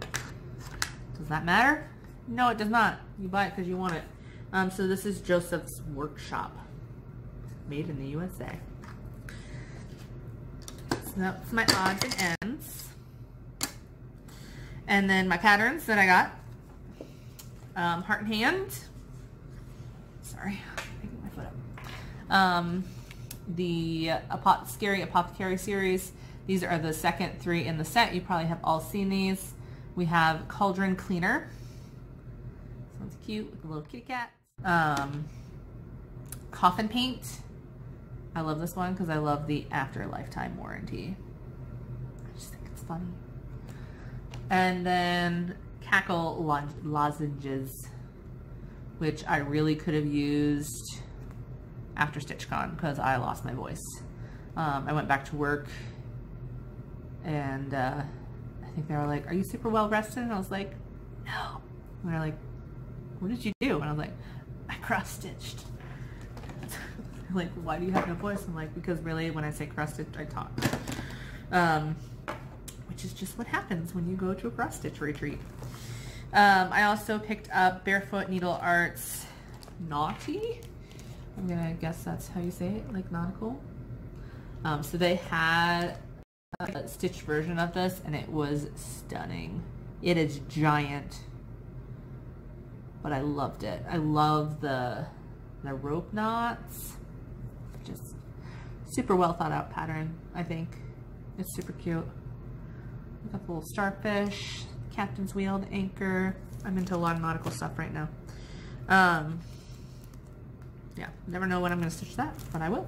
does that matter? No, it does not. You buy it because you want it. Um, so this is Joseph's Workshop. Made in the U S A. So that's my odds and ends. And then my patterns that I got. Um, heart and hand. Sorry, I'm picking my foot up. Um, the Apoth- Scary Apothecary series. These are the second three in the set. You probably have all seen these. We have Cauldron Cleaner. This one's cute with a little kitty cat. Um, Coffin Paint. I love this one because I love the after lifetime warranty. I just think it's funny. And then Cackle lo Lozenges, which I really could have used after StitchCon because I lost my voice. Um, I went back to work and uh, I think they were like, are you super well rested? And I was like, no. And they're like, what did you do? And I was like, I cross-stitched. Like, why do you have no voice? I'm like, because really, when I say cross-stitch, I talk. Um, which is just what happens when you go to a cross-stitch retreat. Um, I also picked up Barefoot Needle Arts Naughty. I'm gonna guess that's how you say it, like nautical. Um, so they had a stitched version of this, and it was stunning. It is giant, but I loved it. I love the, the rope knots. Just super well thought out pattern, I think. It's super cute. We've got the little starfish, captain's wheel, the anchor. I'm into a lot of nautical stuff right now. Um, yeah, never know when I'm going to stitch that, but I will.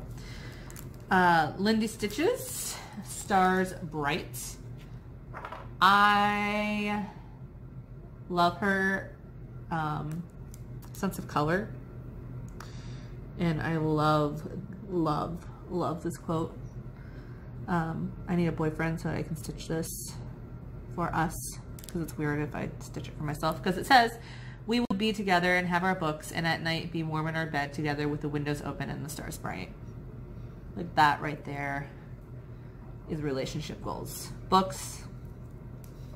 Uh, Lindy Stitches, Stars Bright. I love her um, sense of color. And I love, love, love this quote. Um, I need a boyfriend so that I can stitch this for us, because it's weird if I stitch it for myself, because it says, we will be together and have our books, and at night be warm in our bed together with the windows open and the stars bright. Like, that right there is relationship goals. Books,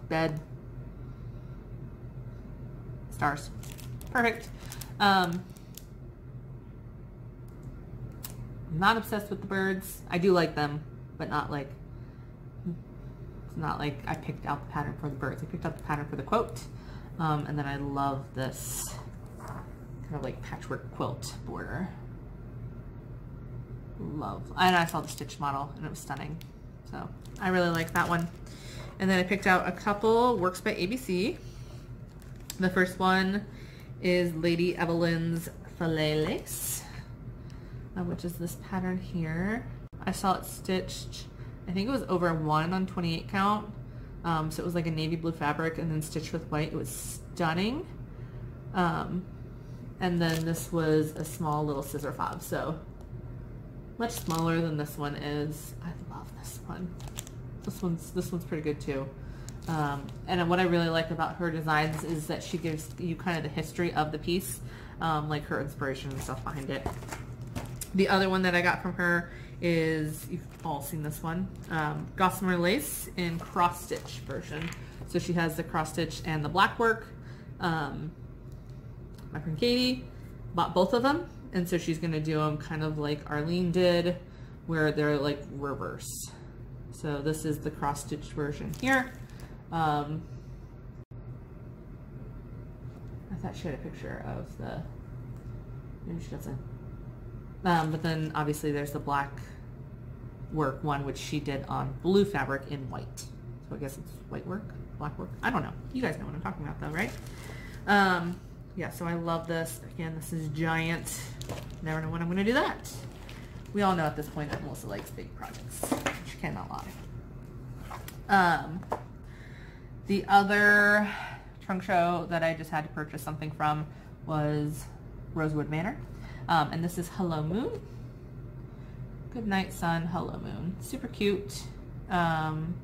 bed, stars. Perfect. Um, I'm not obsessed with the birds. I do like them, but not like, it's not like I picked out the pattern for the birds. I picked out the pattern for the quote. Um, and then I love this kind of like patchwork quilt border. Love. And I saw the stitch model and it was stunning. So I really like that one. And then I picked out a couple works by A B C. The first one is Lady Evelyn's Filet Lace, Uh, which is this pattern here. I saw it stitched, I think it was over one on twenty-eight count. Um, so it was like a navy blue fabric and then stitched with white. It was stunning. Um, and then this was a small little scissor fob. So much smaller than this one is. I love this one. This one's, this one's pretty good too. Um, and what I really like about her designs is that she gives you kind of the history of the piece, um, like her inspiration and stuff behind it. The other one that I got from her is, you've all seen this one, um, Gossamer Lace in cross-stitch version. So she has the cross-stitch and the black work. Um, my friend Katie bought both of them, and so she's going to do them kind of like Arlene did, where they're like reverse. So this is the cross-stitch version here. Um, I thought she had a picture of the, maybe she doesn't. Um, but then obviously there's the black work one, which she did on blue fabric in white. So I guess it's white work, black work. I don't know. You guys know what I'm talking about though, right? Um, yeah, so I love this. Again, this is giant. Never know when I'm going to do that. We all know at this point that Melissa likes big projects. She cannot lie. Um, the other trunk show that I just had to purchase something from was Rosewood Manor. Um, and this is Hello Moon. Good night, sun. Hello Moon. Super cute. Um,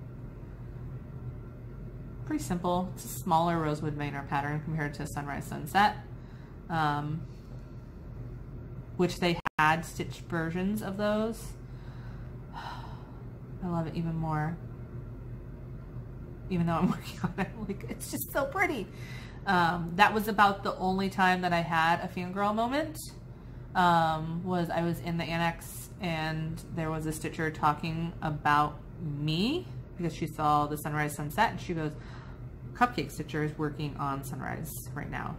pretty simple. It's a smaller Rosewood Manor pattern compared to Sunrise Sunset, um, which they had stitched versions of those. I love it even more. Even though I'm working on it, like, it's just so pretty. Um, that was about the only time that I had a fangirl moment. Um, was I was in the annex and there was a stitcher talking about me because she saw the sunrise sunset, and she goes, Cupcake Stitcher is working on sunrise right now.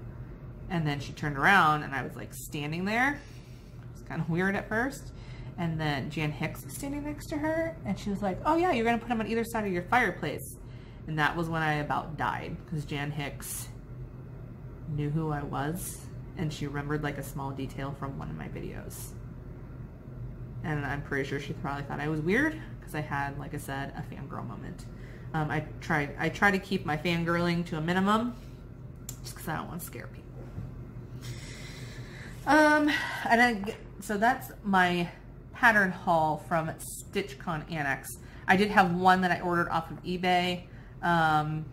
And then she turned around and I was like standing there. It was kind of weird at first. And then Jan Hicks was standing next to her and she was like, oh yeah, you're gonna put them on either side of your fireplace. And that was when I about died, because Jan Hicks knew who I was and she remembered like a small detail from one of my videos. And I'm pretty sure she probably thought I was weird because I had, like I said, a fangirl moment. Um, I try, I try to keep my fangirling to a minimum just because I don't want to scare people. Um, and then, so that's my pattern haul from StitchCon Annex. I did have one that I ordered off of eBay. Um,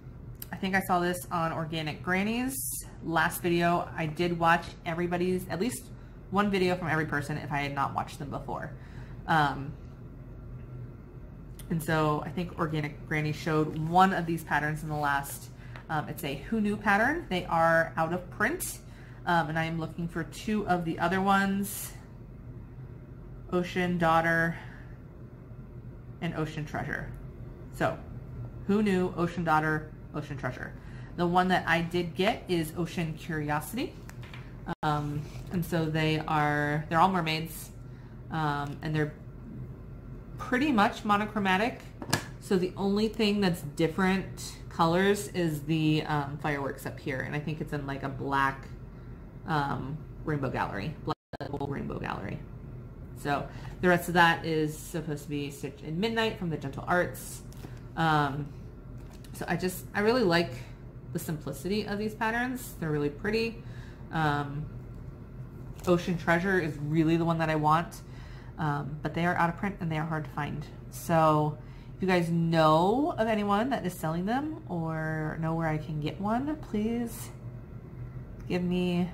I think I saw this on Organic Grannies last video. I did watch everybody's, at least one video from every person if I had not watched them before. Um, and so I think Organic Granny showed one of these patterns in the last, um, it's a Who Knew pattern. They are out of print. Um, and I am looking for two of the other ones, Ocean Daughter and Ocean Treasure. So Who Knew, Ocean Daughter, Ocean Treasure. The one that I did get is Ocean Curiosity. Um, and so they are, they're all mermaids, um, and they're pretty much monochromatic. So the only thing that's different colors is the um, fireworks up here. And I think it's in like a black um, rainbow gallery, black rainbow gallery. So the rest of that is supposed to be Stitched in Midnight from the Gentle Arts. Um, so I just, I really like the simplicity of these patterns. They're really pretty. Um, Ocean Treasure is really the one that I want, um, but they are out of print and they are hard to find. So if you guys know of anyone that is selling them or know where I can get one, please give me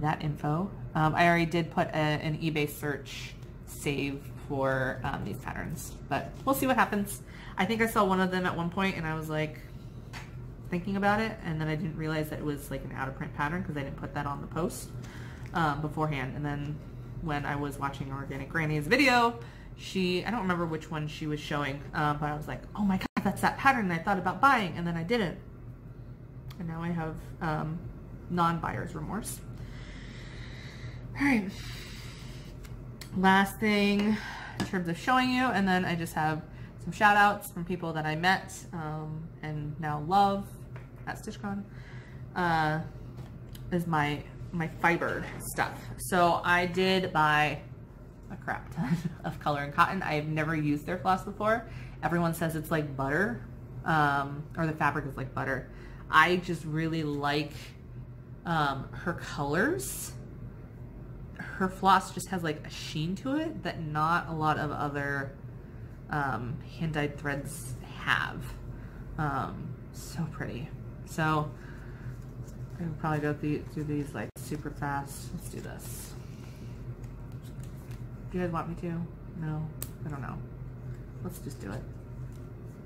that info. Um, I already did put a, an eBay search save for um, these patterns, but we'll see what happens. I think I saw one of them at one point and I was like thinking about it, and then I didn't realize that it was like an out of print pattern because I didn't put that on the post um, beforehand. And then when I was watching Organic Granny's video, she, I don't remember which one she was showing, uh, but I was like, oh my god, that's that pattern I thought about buying, and then I didn't. And now I have um, non-buyer's remorse. All right, last thing in terms of showing you, and then I just have some shout outs from people that I met um, and now love at StitchCon, uh, is my, my fiber stuff. So I did buy a crap ton of Color and Cotton. I have never used their floss before. Everyone says it's like butter, um, or the fabric is like butter. I just really like um, her colors. Her floss just has like a sheen to it that not a lot of other um, hand-dyed threads have. Um, so pretty. So I can probably go through, through these like super fast. Let's do this. Do you guys want me to? No, I don't know. Let's just do it.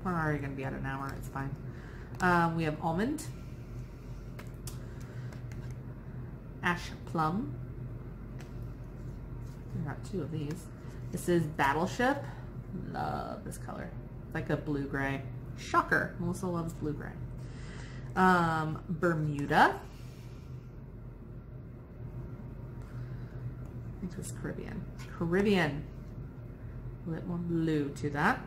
We're already gonna be at an hour. It's fine. Um, we have Almond, Ash Plum. I got two of these. This is Battleship. Love this color. It's like a blue-gray. Shocker. Melissa loves blue-gray. Um, Bermuda. I think it was Caribbean. Caribbean. A little more blue to that.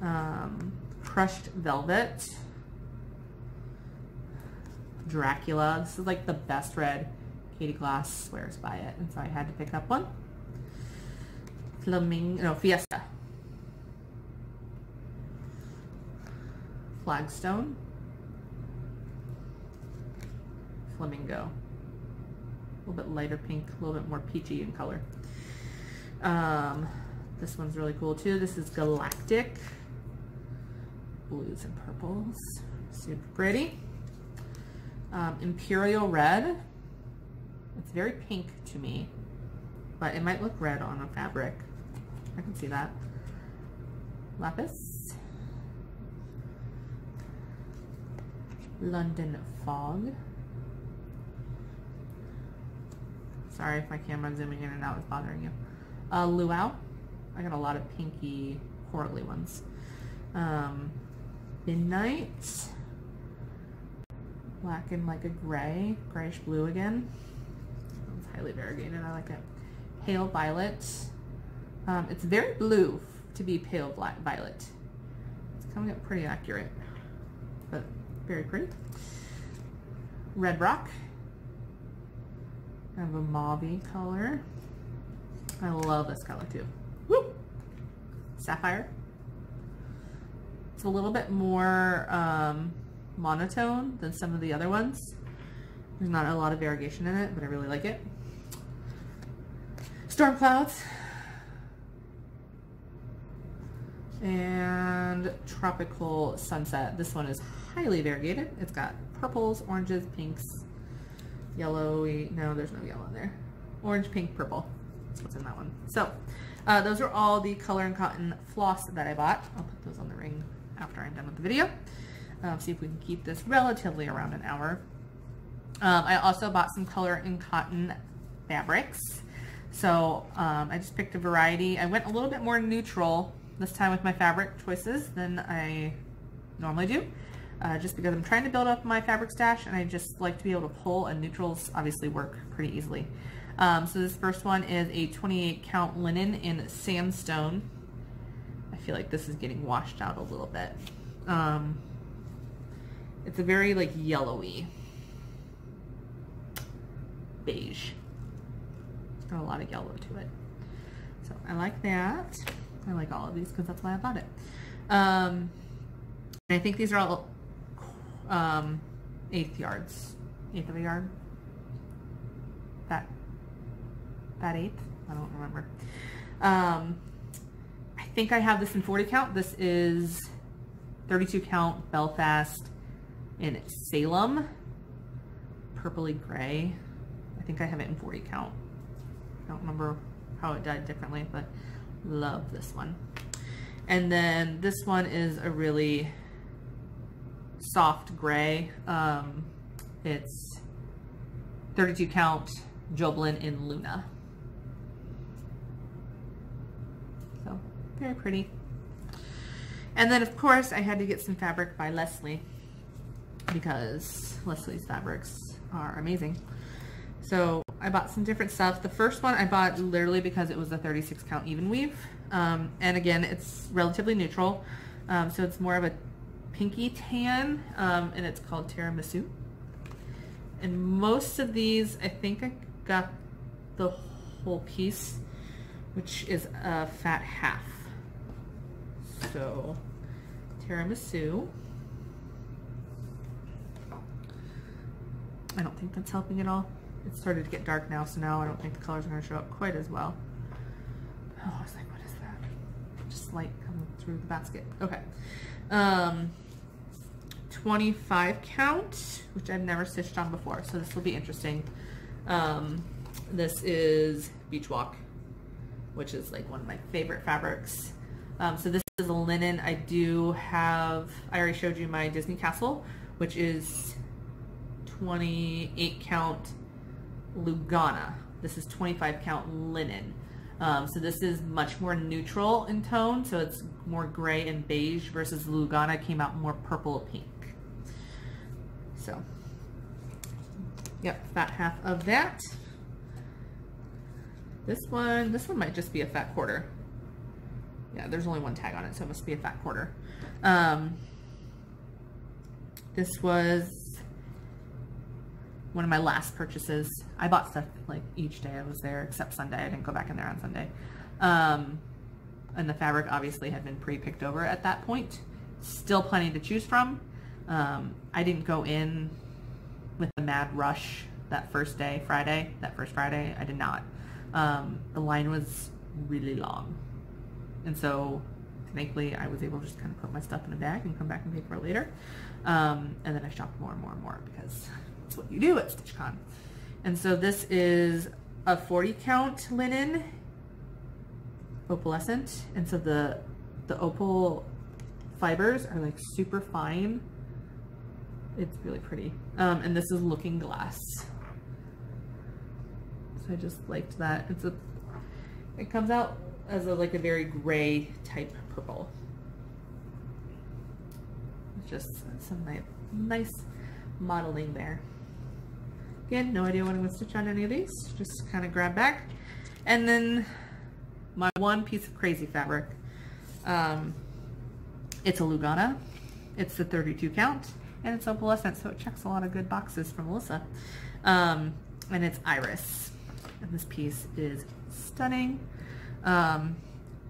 Um, Crushed Velvet. Dracula. This is like the best red. Katie Glass swears by it, and so I had to pick up one. Flamingo, no, Fiesta. Flagstone. Flamingo. A little bit lighter pink, a little bit more peachy in color. Um, this one's really cool too. This is Galactic. Blues and purples. Super pretty. Um, Imperial Red. It's very pink to me, but it might look red on a fabric. I can see that. Lapis. London Fog. Sorry if my camera zooming in and out is bothering you. Uh, Luau. I got a lot of pinky quarterly ones. Um, midnight, black and like a gray, grayish blue again. It's highly variegated. I like that. Pale violet. Um, it's very blue to be pale black violet. It's coming up pretty accurate, but very pretty. Red rock. Kind of a mauve-y color. I love this color too. Woo! Sapphire. It's a little bit more um, monotone than some of the other ones. There's not a lot of variegation in it, but I really like it. Storm clouds. And tropical sunset. This one is highly variegated. It's got purples, oranges, pinks, yellowy. No, there's no yellow in there. Orange, pink, purple. That's what's in that one. So uh, those are all the Color and Cotton floss that I bought. I'll put those on the ring after I'm done with the video. Uh, see if we can keep this relatively around an hour. Um, I also bought some Color and Cotton fabrics. So um, I just picked a variety. I went a little bit more neutral this time with my fabric choices than I normally do, uh, just because I'm trying to build up my fabric stash and I just like to be able to pull, and neutrals obviously work pretty easily. Um, so this first one is a twenty-eight count linen in sandstone. I feel like this is getting washed out a little bit. Um, it's a very like yellowy beige. It's got a lot of yellow to it. So I like that. I like all of these because that's why I bought it. Um, and I think these are all um, eighth yards, eighth of a yard. That that eighth, I don't remember. Um, I think I have this in forty count. This is thirty-two count Belfast in Salem, purpley gray. I think I have it in forty count. I don't remember how it dyed differently, but. Love this one. And then this one is a really soft gray. Um, it's thirty-two count Joblin in Luna. So very pretty. And then of course I had to get some fabric by Leslie because Leslie's fabrics are amazing. So I bought some different stuff. The first one I bought literally because it was a thirty-six count even weave. Um, and again, it's relatively neutral. Um, so it's more of a pinky tan, um, and it's called Tiramisu. And most of these, I think I got the whole piece, which is a fat half. So Tiramisu. I don't think that's helping at all. It started to get dark now, so now I don't think the colors are going to show up quite as well. Oh, I was like, what is that? Just light coming through the basket. Okay. Um, twenty-five count, which I've never stitched on before, so this will be interesting. Um, this is Beachwalk, which is like one of my favorite fabrics. Um, so this is a linen. I do have, I already showed you my Disney Castle, which is twenty-eight count. Lugana. This is twenty-five count linen. Um, so this is much more neutral in tone, so it's more gray and beige versus Lugana came out more purple pink. So, yep, fat half of that. This one, this one might just be a fat quarter. Yeah, there's only one tag on it, so it must be a fat quarter. Um, this was one of my last purchases. I bought stuff like each day I was there except Sunday. I didn't go back in there on Sunday. Um, and the fabric obviously had been pre-picked over at that point. Still plenty to choose from. Um, I didn't go in with the mad rush that first day, Friday, that first Friday, I did not. Um, the line was really long. And so thankfully I was able to just kind of put my stuff in a bag and come back and pay for it later. Um, and then I shopped more and more and more because that's what you do at StitchCon. And so this is a forty count linen, opalescent, and so the the opal fibers are like super fine. It's really pretty. Um, and this is Looking Glass. So I just liked that. It's a. It comes out as a, like a very gray type purple. Just some nice, nice modeling there. Again, no idea what I'm going to stitch on any of these. Just kind of grab back. And then my one piece of crazy fabric. Um, it's a Lugana. It's the thirty-two count. And it's opalescent, so it checks a lot of good boxes from Melissa. Um, and it's Iris. And this piece is stunning. Um,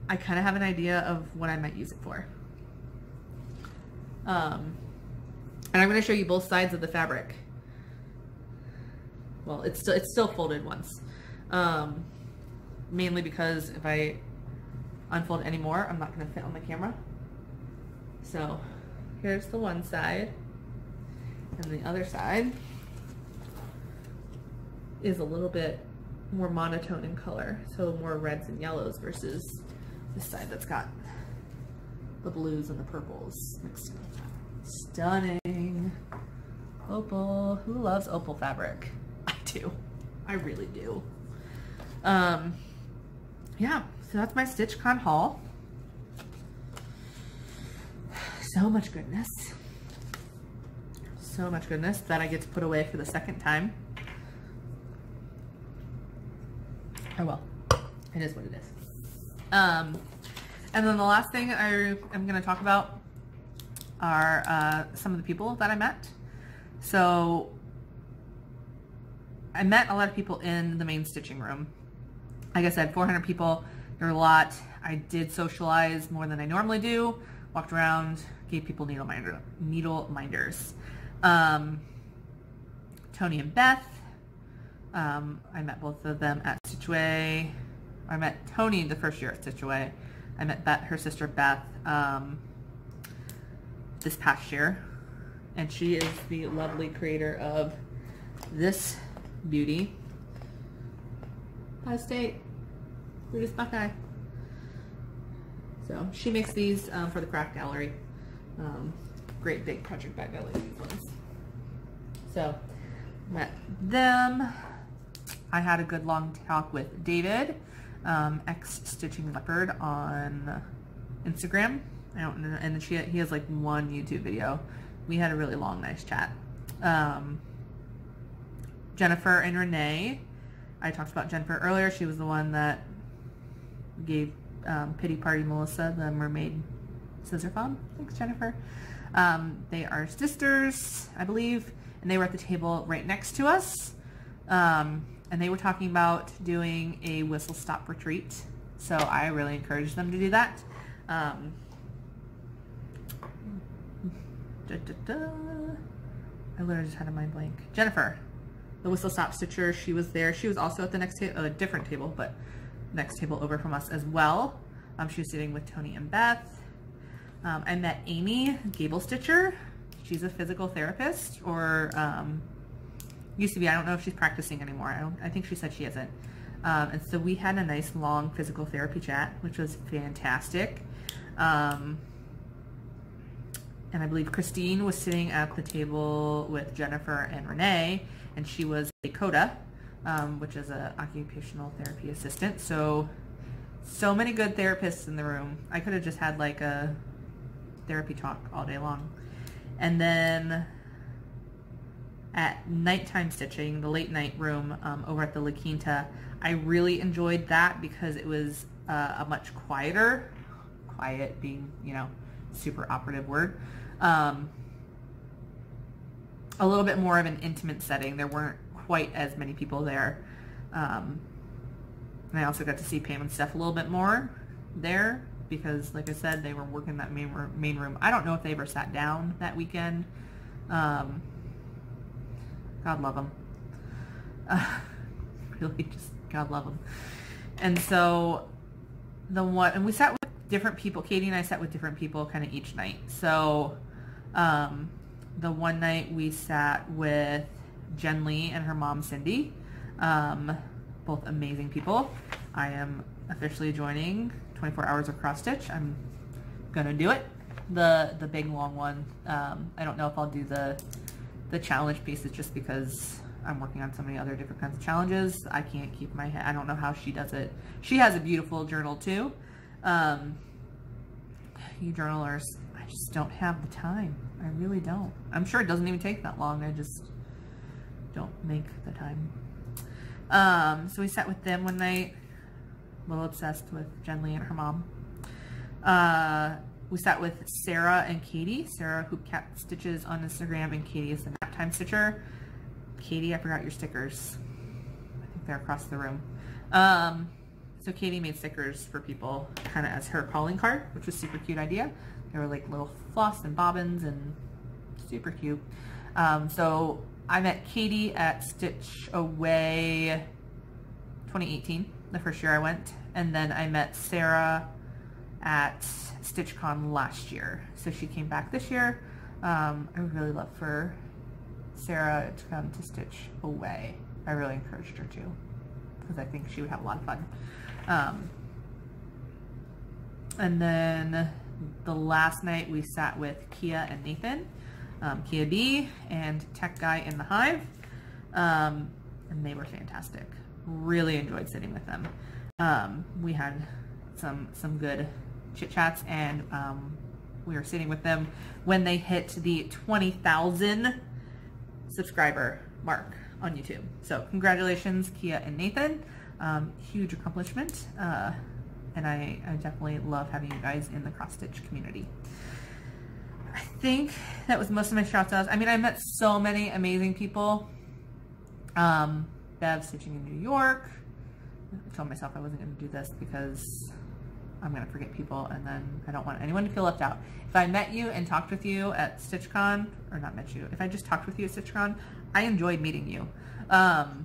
I kind of have an idea of what I might use it for. Um, and I'm going to show you both sides of the fabric. Well, it's still, it's still folded once. Um, mainly because if I unfold any more, I'm not going to fit on the camera. So here's the one side, and the other side is a little bit more monotone in color, so more reds and yellows versus this side that's got the blues and the purples mixed up. Stunning. Opal. Who loves opal fabric? I do. I really do. Um, yeah, so that's my StitchCon haul. So much goodness. So much goodness that I get to put away for the second time. Oh well, it is what it is. Um, and then the last thing I am going to talk about are uh, some of the people that I met. So I met a lot of people in the main stitching room. Like I said, four hundred people. There were a lot. I did socialize more than I normally do. Walked around, gave people needle minder, needle minders. Um, Tony and Beth. Um, I met both of them at Stitch Away. I met Tony the first year at Stitch Away. I met Beth, her sister Beth, um, this past year, and she is the lovely creator of this beauty. By State, Brutus Buckeye. So she makes these um, for the craft gallery. Um, great big project bag. I like these ones. So met them. I had a good long talk with David, um, ex Stitching Leopard on Instagram. I don't know, and she he has like one YouTube video. We had a really long, nice chat. Um, Jennifer and Renee. I talked about Jennifer earlier. She was the one that gave um, Pity Party Melissa the mermaid scissor phone. Thanks, Jennifer. Um, they are sisters, I believe, and they were at the table right next to us. Um, and they were talking about doing a Whistle Stop retreat. So I really encourage them to do that. Um, da, da, da. I literally just had a mind blank. Jennifer, the Whistle Stop stitcher, she was there. She was also at the next table, a different table, but next table over from us as well. Um, she was sitting with Tony and Beth. Um, I met Amy, Gable Stitcher. She's a physical therapist, or um, used to be. I don't know if she's practicing anymore. I, don't, I think she said she isn't. Um, and so we had a nice long physical therapy chat, which was fantastic. Um, and I believe Christine was sitting at the table with Jennifer and Renee, and she was a COTA, um, which is an occupational therapy assistant. So, so many good therapists in the room. I could have just had like a therapy talk all day long. And then at nighttime stitching, the late night room um, over at the La Quinta, I really enjoyed that because it was uh, a much quieter, quiet being, you know, super operative word, um, a little bit more of an intimate setting. There weren't quite as many people there. Um, and I also got to see Pam and Steph a little bit more there, because like I said, they were working that main room, main room. I don't know if they ever sat down that weekend. Um, God love them. Uh, really just, God love them. And so the one, and we sat with different people. Katie and I sat with different people kind of each night. So um, the one night we sat with Jen Lee and her mom, Cindy, um, both amazing people. I am officially joining twenty-four hours of cross stitch. I'm gonna do it. The the big long one. Um, I don't know if I'll do the the challenge pieces just because I'm working on so many other different kinds of challenges. I can't keep my head. I don't know how she does it. She has a beautiful journal too. Um, you journalers, I just don't have the time. I really don't. I'm sure it doesn't even take that long. I just don't make the time. Um, so we sat with them one night. A little obsessed with Jen Lee and her mom. Uh, we sat with Sarah and Katie. Sarah, who kept stitches on Instagram, and Katie is the nap time stitcher. Katie, I forgot your stickers. I think they're across the room. Um, so Katie made stickers for people kind of as her calling card, which was a super cute idea. They were like little floss and bobbins and super cute. Um, so I met Katie at Stitch Away twenty eighteen, the first year I went. And then I met Sarah at StitchCon last year. So she came back this year. Um, I would really love for Sarah to come to Stitch Away. I really encouraged her to, because I think she would have a lot of fun. Um, and then the last night we sat with Kia and Nathan, um, Kia B and Tech Guy in the Hive. Um, and they were fantastic. Really enjoyed sitting with them. Um, we had some, some good chit chats, and um, we were sitting with them when they hit the twenty thousand subscriber mark on YouTube. So congratulations, Kia and Nathan. Um, huge accomplishment. Uh, and I, I definitely love having you guys in the cross stitch community. I think that was most of my shout outs. I mean, I met so many amazing people. Um, Bev stitching in New York. I told myself I wasn't going to do this because I'm going to forget people, and then I don't want anyone to feel left out. If I met you and talked with you at StitchCon, or not met you, if I just talked with you at StitchCon, I enjoyed meeting you. Um,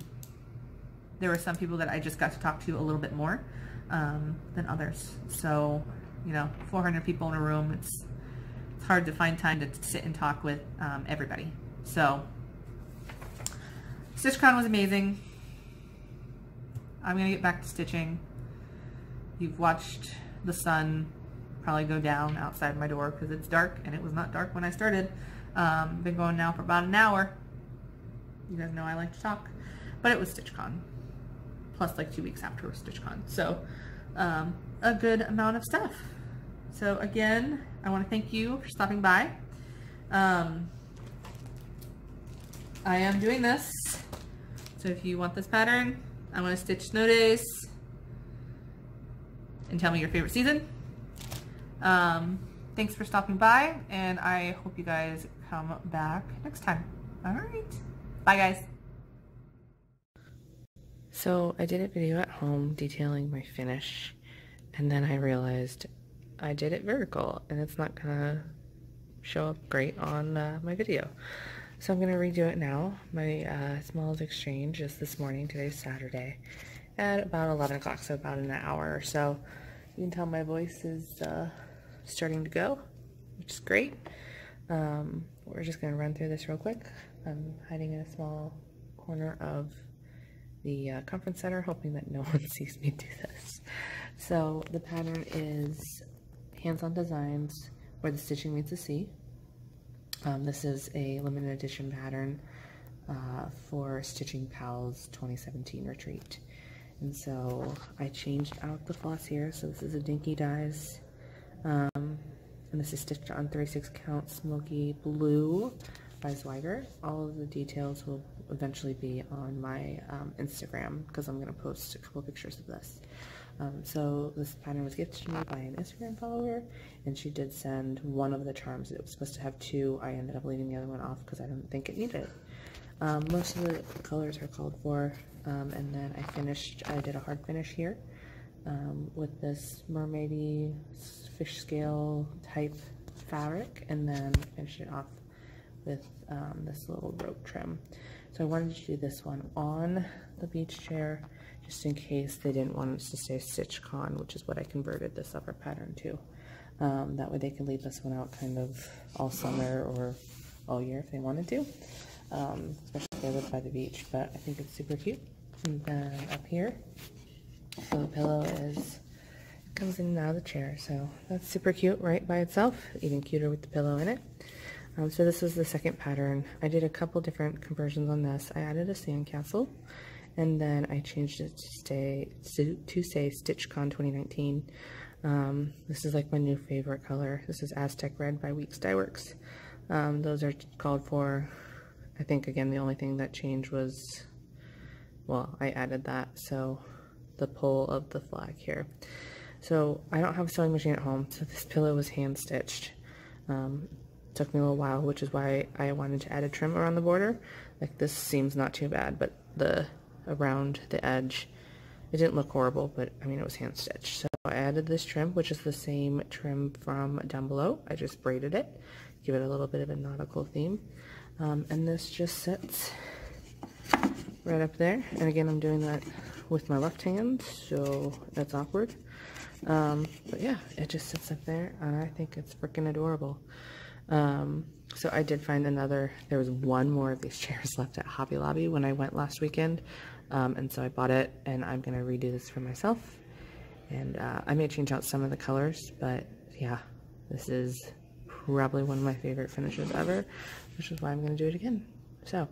there were some people that I just got to talk to a little bit more um, than others. So, you know, four hundred people in a room, it's, it's hard to find time to sit and talk with um, everybody. So, StitchCon was amazing. I'm going to get back to stitching. You've watched the sun probably go down outside my door because it's dark, and it was not dark when I started. Um, been going now for about an hour. You guys know I like to talk, but it was StitchCon, plus like two weeks after StitchCon. So um, a good amount of stuff. So again, I want to thank you for stopping by. Um, I am doing this. So if you want this pattern, I want to stitch snow days. And tell me your favorite season. Um, thanks for stopping by, and I hope you guys come back next time. All right, bye guys. So I did a video at home detailing my finish, and then I realized I did it vertical and it's not gonna show up great on uh, my video. So I'm gonna redo it now. My uh, Smalls exchange is this morning. Today's Saturday at about eleven o'clock, so about an hour or so. You can tell my voice is uh, starting to go, which is great. Um, we're just going to run through this real quick. I'm hiding in a small corner of the uh, conference center, hoping that no one sees me do this. So the pattern is Hands-On Designs, where the stitching meets the sea. Um, this is a limited edition pattern uh, for Stitching Pals twenty seventeen retreat. And so I changed out the floss here. So this is a Dinky Dyes. Um, and this is stitched on thirty-six count Smoky Blue by Zweiger. All of the details will eventually be on my um, Instagram, because I'm going to post a couple pictures of this. Um, so this pattern was gifted to me by an Instagram follower, and she did send one of the charms. It was supposed to have two. I ended up leaving the other one off because I didn't think it needed it. Um, most of the colors are called for, um, and then I finished, I did a hard finish here um, with this mermaidy fish scale type fabric, and then finished it off with um, this little rope trim. So I wanted to do this one on the beach chair, just in case they didn't want us to say StitchCon, which is what I converted this upper pattern to. Um, that way they could leave this one out kind of all summer or all year if they wanted to. Um, especially if they live by the beach, but I think it's super cute. And then up here, so the pillow is, it comes in and out of the chair, so that's super cute right by itself, even cuter with the pillow in it. Um, so this is the second pattern. I did a couple different conversions on this. I added a sandcastle, and then I changed it to stay to, to say StitchCon twenty nineteen. Um, this is like my new favorite color. This is Aztec Red by Weeks Dye Works. Um, those are called for. I think again the only thing that changed was, well, I added that, so the pole of the flag here. So I don't have a sewing machine at home, so this pillow was hand stitched. Um, took me a little while, which is why I wanted to add a trim around the border. Like this seems not too bad, but the around the edge, it didn't look horrible, but I mean it was hand stitched. So I added this trim, which is the same trim from down below. I just braided it, give it a little bit of a nautical theme. Um, and this just sits right up there. And again, I'm doing that with my left hand, so that's awkward. Um, but yeah, it just sits up there, and I think it's freaking adorable. Um, so I did find another, there was one more of these chairs left at Hobby Lobby when I went last weekend. Um, and so I bought it, and I'm going to redo this for myself. And uh, I may change out some of the colors, but yeah, this is probably one of my favorite finishes ever, which is why I'm going to do it again. So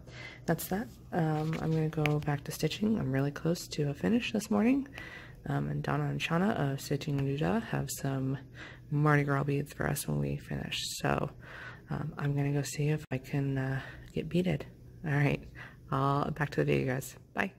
that's that. Um, I'm going to go back to stitching. I'm really close to a finish this morning. Um, and Donna and Shauna of Stitching Nuda have some Mardi Gras beads for us when we finish. So um, I'm going to go see if I can uh, get beaded. All right. I'll back to the video, guys. Bye.